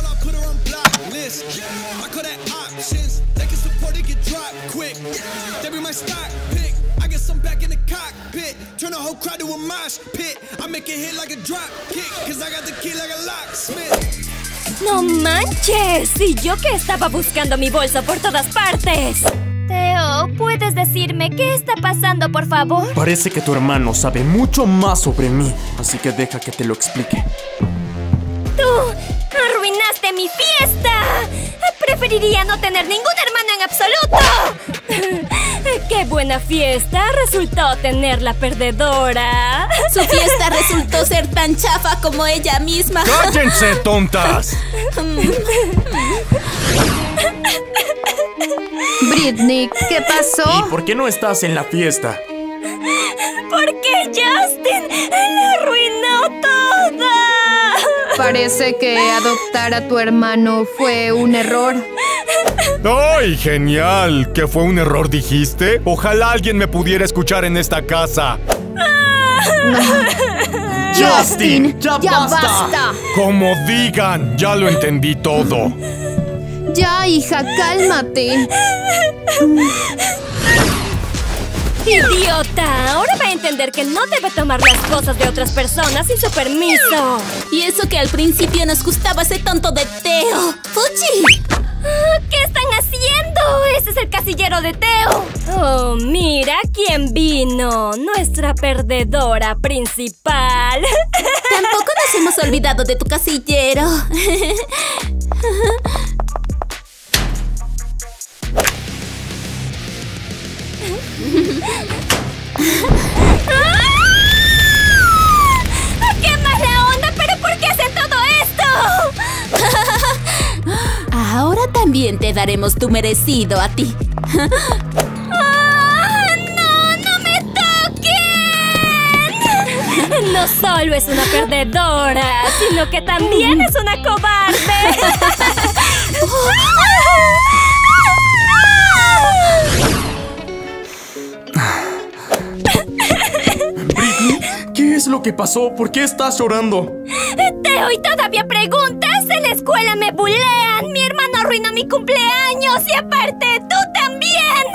¡No manches! ¡Y yo que estaba buscando mi bolso por todas partes! Theo, ¿puedes decirme qué está pasando, por favor? Parece que tu hermano sabe mucho más sobre mí, así que deja que te lo explique. ¡Tú arruinaste mi fiesta! ¡Preferiría no tener ningún hermano en absoluto! ¡Qué buena fiesta! Resultó tener la perdedora. Su fiesta resultó ser tan chafa como ella misma. ¡Cállense, tontas! Britney, ¿qué pasó? ¿Y por qué no estás en la fiesta? Porque Justin la arruinó toda. Parece que adoptar a tu hermano fue un error. ¡Ay, genial! ¿Qué fue un error, dijiste? Ojalá alguien me pudiera escuchar en esta casa. ¡Justin! ¡Ya basta! Como digan, ya lo entendí todo. Ya, hija, cálmate. ¡Idiota! Ahora va a entender que no debe tomar las cosas de otras personas sin su permiso. Y eso que al principio nos gustaba ese tonto de Theo. ¡Fuchi! ¿Qué están haciendo? ¡Ese es el casillero de Theo! ¡Oh, mira quién vino! ¡Nuestra perdedora principal! Tampoco nos hemos olvidado de tu casillero. ¡Ah! ¡Qué mala onda! ¿Pero por qué hacen todo esto? Ahora también te daremos tu merecido a ti. ¡Ah! ¡No! ¡No me toquen! No solo es una perdedora, sino que también es una cobarde. Britney, ¿qué es lo que pasó? ¿Por qué estás llorando? Theo, ¿y todavía preguntas? En la escuela me bulean. Mi hermano arruinó mi cumpleaños. Y aparte, tú también.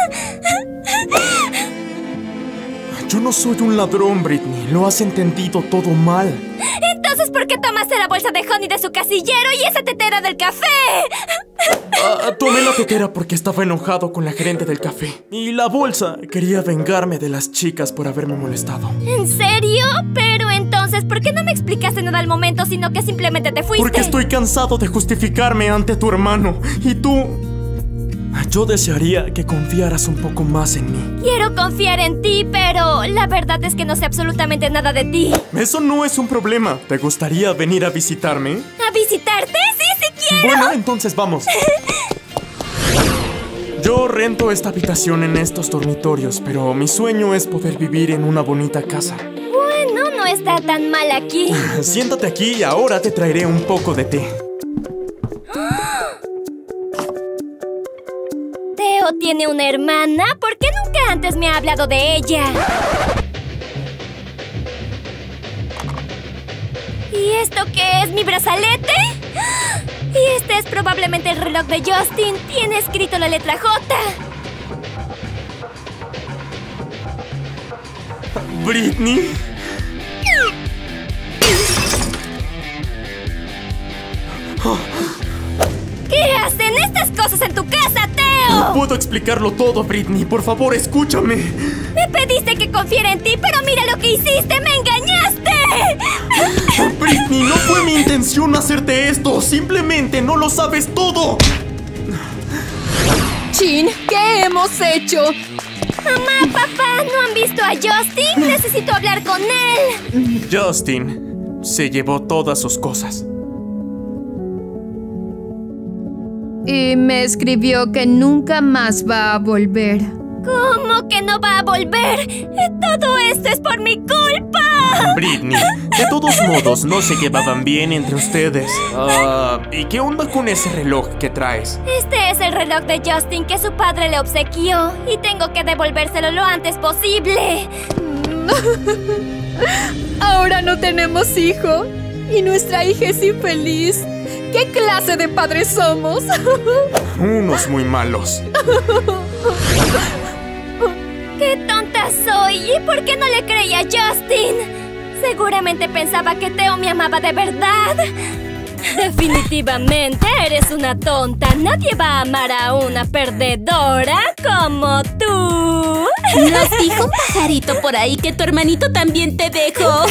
Yo no soy un ladrón, Britney. Lo has entendido todo mal. Entonces, ¿por qué tomaste la bolsa de Honey de su casillero y esa tetera del café? Tomé la tetera porque estaba enojado con la gerente del café. Y la bolsa. Quería vengarme de las chicas por haberme molestado. ¿En serio? Pero entonces, ¿por qué no me explicaste nada al momento, sino que simplemente te fuiste? Porque estoy cansado de justificarme ante tu hermano. Y tú... Yo desearía que confiaras un poco más en mí. Quiero confiar en ti, pero la verdad es que no sé absolutamente nada de ti. Eso no es un problema. ¿Te gustaría venir a visitarme? ¿A visitarte? ¡Sí, sí quiero! Bueno, entonces vamos. Yo rento esta habitación en estos dormitorios, pero mi sueño es poder vivir en una bonita casa. Bueno, no está tan mal aquí. Siéntate aquí y ahora te traeré un poco de té. Theo tiene una hermana. ¿Por qué nunca antes me ha hablado de ella? ¿Y esto qué es? ¿Mi brazalete? Y este es probablemente el reloj de Justin. Tiene escrito la letra J. ¿Britney? ¿Qué hacen estas cosas en tu casa, Theo? No puedo explicarlo todo, Britney. Por favor, escúchame. Me pediste que confiara en ti, pero mira lo que hiciste. ¡Me engañaste! Britney, no fue mi intención hacerte esto. Simplemente no lo sabes todo. Jean, ¿qué hemos hecho? Mamá, papá, ¿no han visto a Justin? Necesito hablar con él. Justin se llevó todas sus cosas. Y me escribió que nunca más va a volver. ¿Cómo que no va a volver? ¡Todo esto es por mi culpa! Britney, de todos modos, no se llevaban bien entre ustedes. ¿Y qué onda con ese reloj que traes? Este es el reloj de Justin que su padre le obsequió. Y tengo que devolvérselo lo antes posible. Ahora no tenemos hijo. Y nuestra hija es infeliz. ¿Qué clase de padres somos? Unos muy malos. ¡Qué tonta soy! ¿Y por qué no le creí a Justin? Seguramente pensaba que Theo me amaba de verdad. Definitivamente eres una tonta. Nadie va a amar a una perdedora como tú. Nos dijo un pajarito por ahí que tu hermanito también te dejó.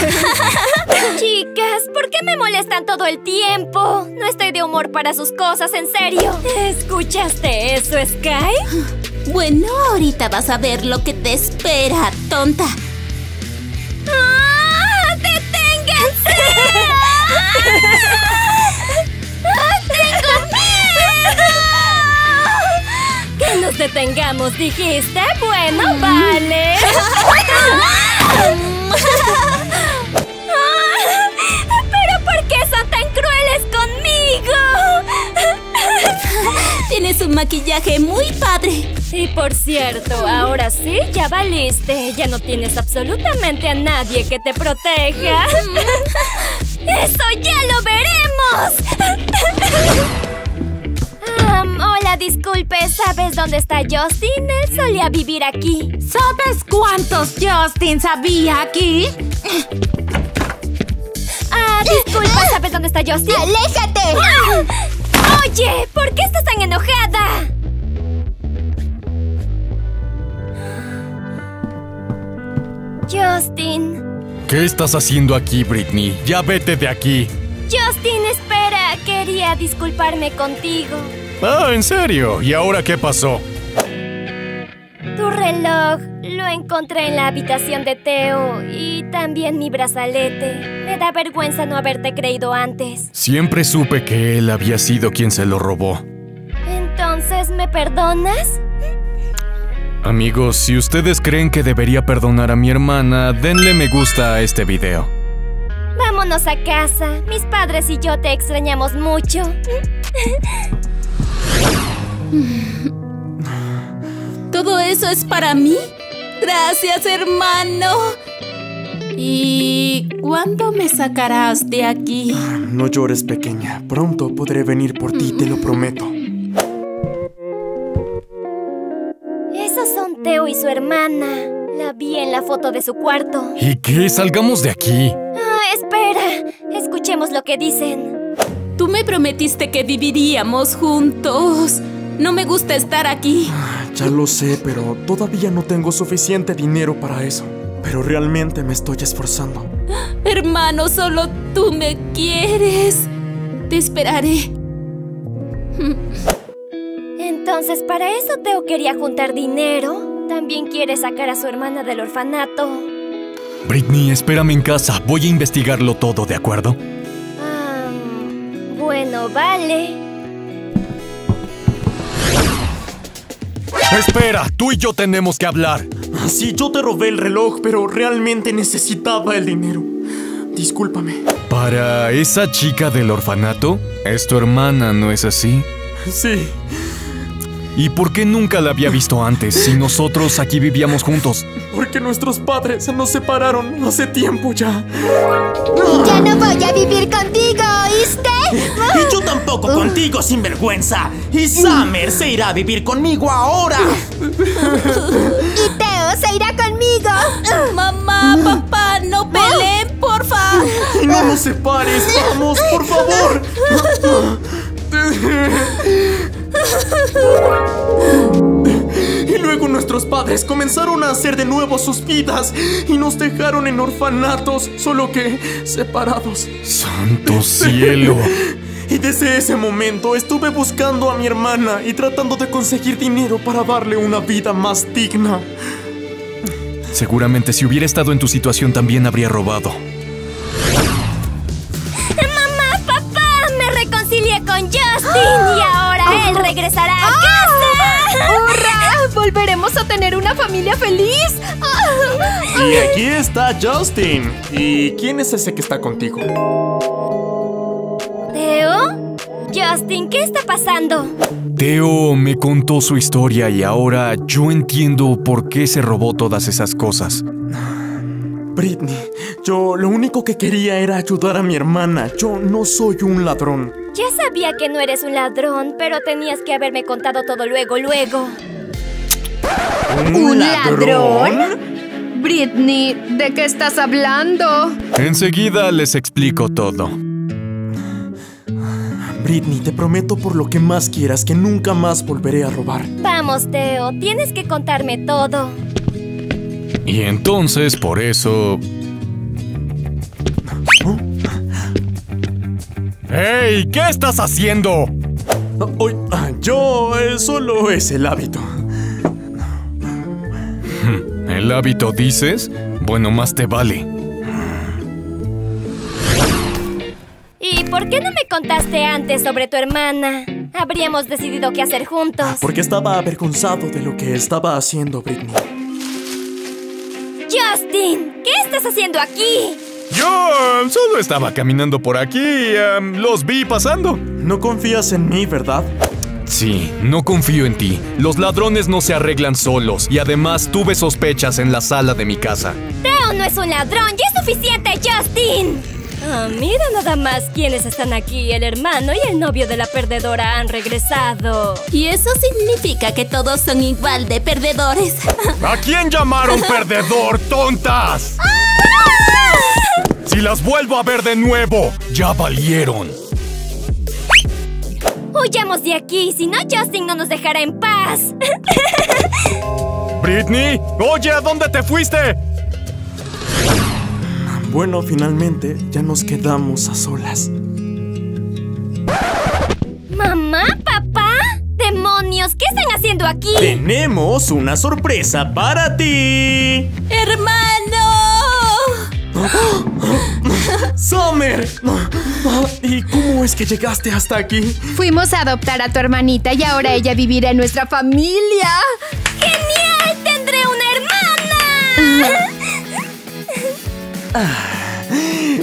Chicas, ¿por qué me molestan todo el tiempo? No estoy de humor para sus cosas, en serio. ¿Escuchaste eso, Sky? Bueno, ahorita vas a ver lo que te espera, tonta. ¡Ah! ¡Deténganse! ¡Tengo miedo! Que nos detengamos, dijiste. Bueno, vale. ¿Pero por qué son tan crueles conmigo? Tienes un maquillaje muy padre. Y por cierto, ahora sí ya valiste. Ya no tienes absolutamente a nadie que te proteja. ¡Eso ya lo veremos! Hola, disculpe, ¿sabes dónde está Justin? Él solía vivir aquí. ¿Sabes cuántos Justin había aquí? Disculpa, ¿sabes dónde está Justin? ¡Aléjate! Oye, ¿por qué estás tan enojada? Justin... ¿Qué estás haciendo aquí, Britney? ¡Ya vete de aquí! Justin, espera. Quería disculparme contigo. Ah, ¿en serio? ¿Y ahora qué pasó? Tu reloj. Lo encontré en la habitación de Theo. Y también mi brazalete. Me da vergüenza no haberte creído antes. Siempre supe que él había sido quien se lo robó. ¿Entonces me perdonas? Amigos, si ustedes creen que debería perdonar a mi hermana, denle me gusta a este video. Vámonos a casa. Mis padres y yo te extrañamos mucho. ¿Todo eso es para mí? Gracias, hermano. ¿Y cuándo me sacarás de aquí? No llores, pequeña. Pronto podré venir por ti, te lo prometo. Theo y su hermana. La vi en la foto de su cuarto. ¿Y qué? Salgamos de aquí. Espera. Escuchemos lo que dicen. Tú me prometiste que viviríamos juntos. No me gusta estar aquí. Ya lo sé, pero todavía no tengo suficiente dinero para eso. Pero realmente me estoy esforzando. Hermano, solo tú me quieres. Te esperaré. Entonces, ¿para eso Theo quería juntar dinero? También quiere sacar a su hermana del orfanato. Britney, espérame en casa. Voy a investigarlo todo, ¿de acuerdo? Bueno, vale. Espera, tú y yo tenemos que hablar. Sí, yo te robé el reloj, pero realmente necesitaba el dinero. Discúlpame. ¿Para esa chica del orfanato? ¿Es tu hermana, no es así? Sí. ¿Y por qué nunca la había visto antes si nosotros aquí vivíamos juntos? Porque nuestros padres nos separaron hace tiempo ya. Y ya no voy a vivir contigo, ¿oíste? Y yo tampoco contigo, sinvergüenza. Y Summer se irá a vivir conmigo ahora. Y Theo se irá conmigo. Mamá, papá, no peleen, porfa. Y no nos separes, vamos, por favor. Y luego nuestros padres comenzaron a hacer de nuevo sus vidas y nos dejaron en orfanatos, solo que separados. ¡Santo cielo! Y desde ese momento estuve buscando a mi hermana y tratando de conseguir dinero para darle una vida más digna. Seguramente si hubiera estado en tu situación también habría robado. Con Justin y ahora él regresará a casa. ¡Hurra! Volveremos a tener una familia feliz. Y aquí está Justin. ¿Y quién es ese que está contigo? ¿Theo? Justin, ¿qué está pasando? Theo me contó su historia y ahora yo entiendo por qué se robó todas esas cosas. Britney, yo lo único que quería era ayudar a mi hermana. Yo no soy un ladrón. Ya sabía que no eres un ladrón, pero tenías que haberme contado todo luego. ¿Un ladrón? Britney, ¿de qué estás hablando? Enseguida les explico todo. Britney, te prometo por lo que más quieras que nunca más volveré a robar. Vamos, Theo, tienes que contarme todo. Y entonces, por eso... ¿Oh? ¡Ey! ¿Qué estás haciendo? Yo... solo es el hábito. ¿El hábito dices? Bueno, más te vale. ¿Y por qué no me contaste antes sobre tu hermana? Habríamos decidido qué hacer juntos. Porque estaba avergonzado de lo que estaba haciendo, Britney. ¡Justin! ¿Qué estás haciendo aquí? Yo solo estaba caminando por aquí, los vi pasando. No confías en mí, ¿verdad? Sí, no confío en ti. Los ladrones no se arreglan solos. Y además tuve sospechas en la sala de mi casa. Theo no es un ladrón, ya es suficiente, Justin. Mira nada más quiénes están aquí. El hermano y el novio de la perdedora han regresado. Y eso significa que todos son igual de perdedores. ¿A quién llamaron perdedor, tontas? Si las vuelvo a ver de nuevo, ya valieron. Huyamos de aquí, si no Justin no nos dejará en paz. Britney, oye, ¿a dónde te fuiste? Bueno, finalmente ya nos quedamos a solas. ¿Mamá? ¿Papá? ¡Demonios! ¿Qué están haciendo aquí? Tenemos una sorpresa para ti. ¡Hermano! ¡Summer! ¿Y cómo es que llegaste hasta aquí? Fuimos a adoptar a tu hermanita y ahora ella vivirá en nuestra familia. ¡Genial! ¡Tendré una hermana!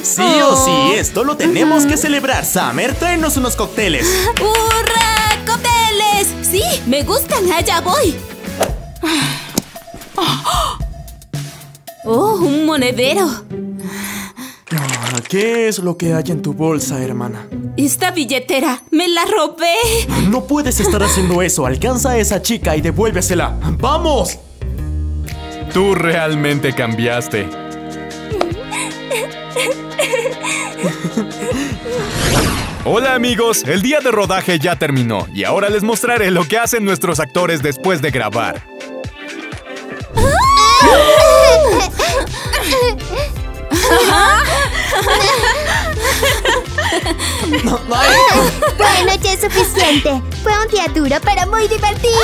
Sí o sí, esto lo tenemos que celebrar. Summer, tráenos unos cócteles. ¡Hurra! ¡Cócteles! ¡Sí! ¡Me gustan! ¡Allá voy! ¡Oh! ¡Un monedero! ¿Qué es lo que hay en tu bolsa, hermana? Esta billetera, me la robé. No puedes estar haciendo eso. Alcanza a esa chica y devuélvesela. ¡Vamos! Tú realmente cambiaste. Hola amigos, el día de rodaje ya terminó. Y ahora les mostraré lo que hacen nuestros actores después de grabar. Bueno, ya es suficiente. Fue un día duro, pero muy divertido.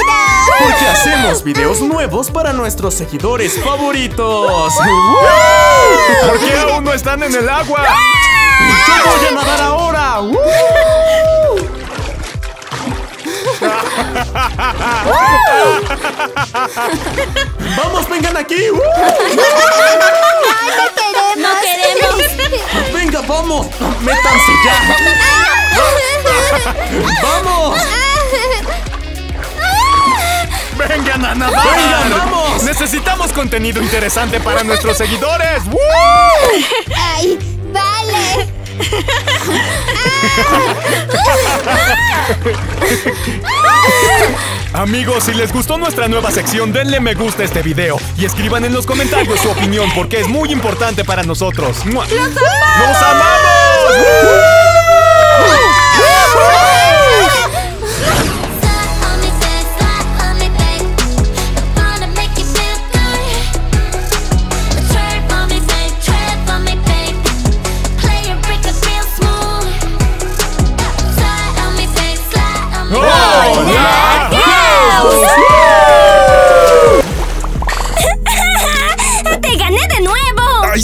Porque hacemos videos nuevos para nuestros seguidores favoritos. Porque aún no están en el agua. Yo voy a nadar ahora. ¡Vamos, vengan aquí! ¡Ay, no queremos! ¡No queremos! ¡Venga, vamos! ¡Métanse ya! ¡Vamos! ¡Vengan a nadar! ¡Vengan, vamos! ¡Necesitamos contenido interesante para nuestros seguidores! ¡Woo! ¡Ay, vale! Amigos, si les gustó nuestra nueva sección, denle me gusta a este video y escriban en los comentarios su opinión porque es muy importante para nosotros. ¡Los amamos! ¡Los amamos!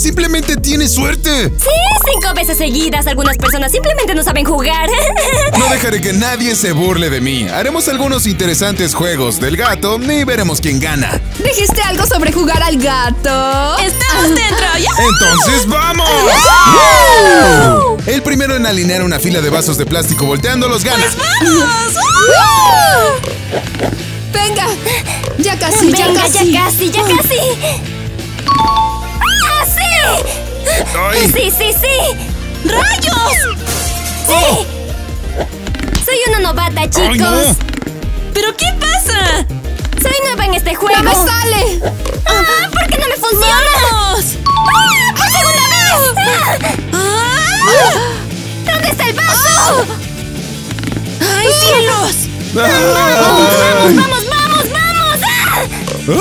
¡Simplemente tienes suerte! ¡Sí! 5 veces seguidas. Algunas personas simplemente no saben jugar. No dejaré que nadie se burle de mí. Haremos algunos interesantes juegos del gato y veremos quién gana. ¿Dijiste algo sobre jugar al gato? ¡Estamos dentro! ¡Entonces vamos! ¡Woo! El primero en alinear una fila de vasos de plástico volteándolos gana. ¡Pues vamos! ¡Woo! ¡Venga! ¡Ya casi! ¡Venga, ya casi! ¡Ya casi! ¡Ya casi! ¡Ay! ¡Sí, sí, sí! ¡Rayos! ¡Sí! Oh. Soy una novata, chicos. Ay, no. ¿Pero qué pasa? Soy nueva en este juego. ¡No me sale! ¡Ah! ¿Por qué no me funciona? ¡Vamos! ¡Ah! ¡Por segunda vez! ¡Ah! ¿Dónde está el vaso? ¡Ay, cielos! ¡Vamos, vamos, vamos, vamos! ¡Vamos! ¡Ah!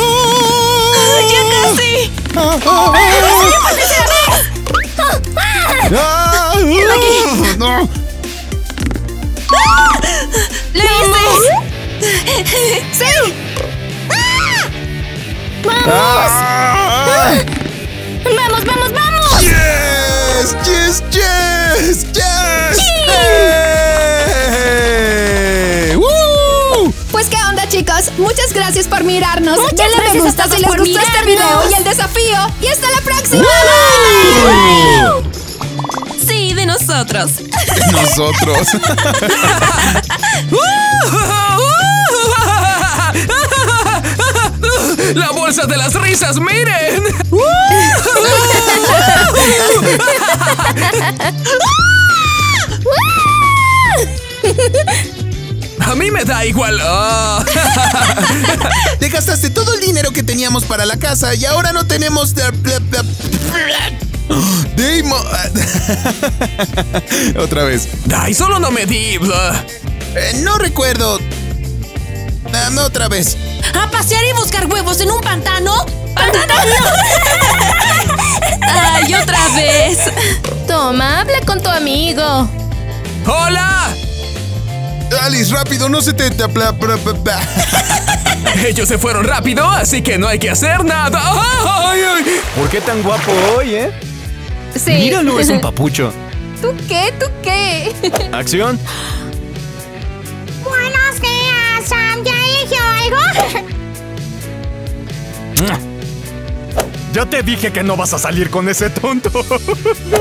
¡Ah, ya casi! ¡No! ¡Lo hice! ¡Sí! ¡Vamos! ¡Vamos, vamos, vamos! ¡Yes! ¡Yes! ¡Yes! ¡Yes! Pues qué onda, chicos. Muchas gracias por mirarnos. Denle me gusta si les gustó este video y el desafío. Y hasta la próxima. Sí, de nosotros. Nosotros. La bolsa de las risas, miren. A mí me da igual. Oh. Te gastaste todo el dinero que teníamos para la casa y ahora no tenemos... Damon. Otra vez. Ay, solo no me di. No recuerdo. Otra vez. ¿A pasear y buscar huevos en un pantano? ¡Pantano! Ay, otra vez. Toma, habla con tu amigo. ¡Hola! Alice, rápido, no se te... Ellos se fueron rápido, así que no hay que hacer nada. ¡Ay, ay! ¿Por qué tan guapo hoy, eh? Sí. Míralo, es un papucho. ¿Tú qué? ¿Tú qué? ¡Acción! Buenos días, Sam. ¿Ya eligió algo? Ya te dije que no vas a salir con ese tonto.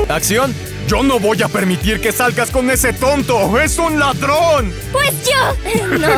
¡Acción! Yo no voy a permitir que salgas con ese tonto. ¡Es un ladrón! Pues yo... No.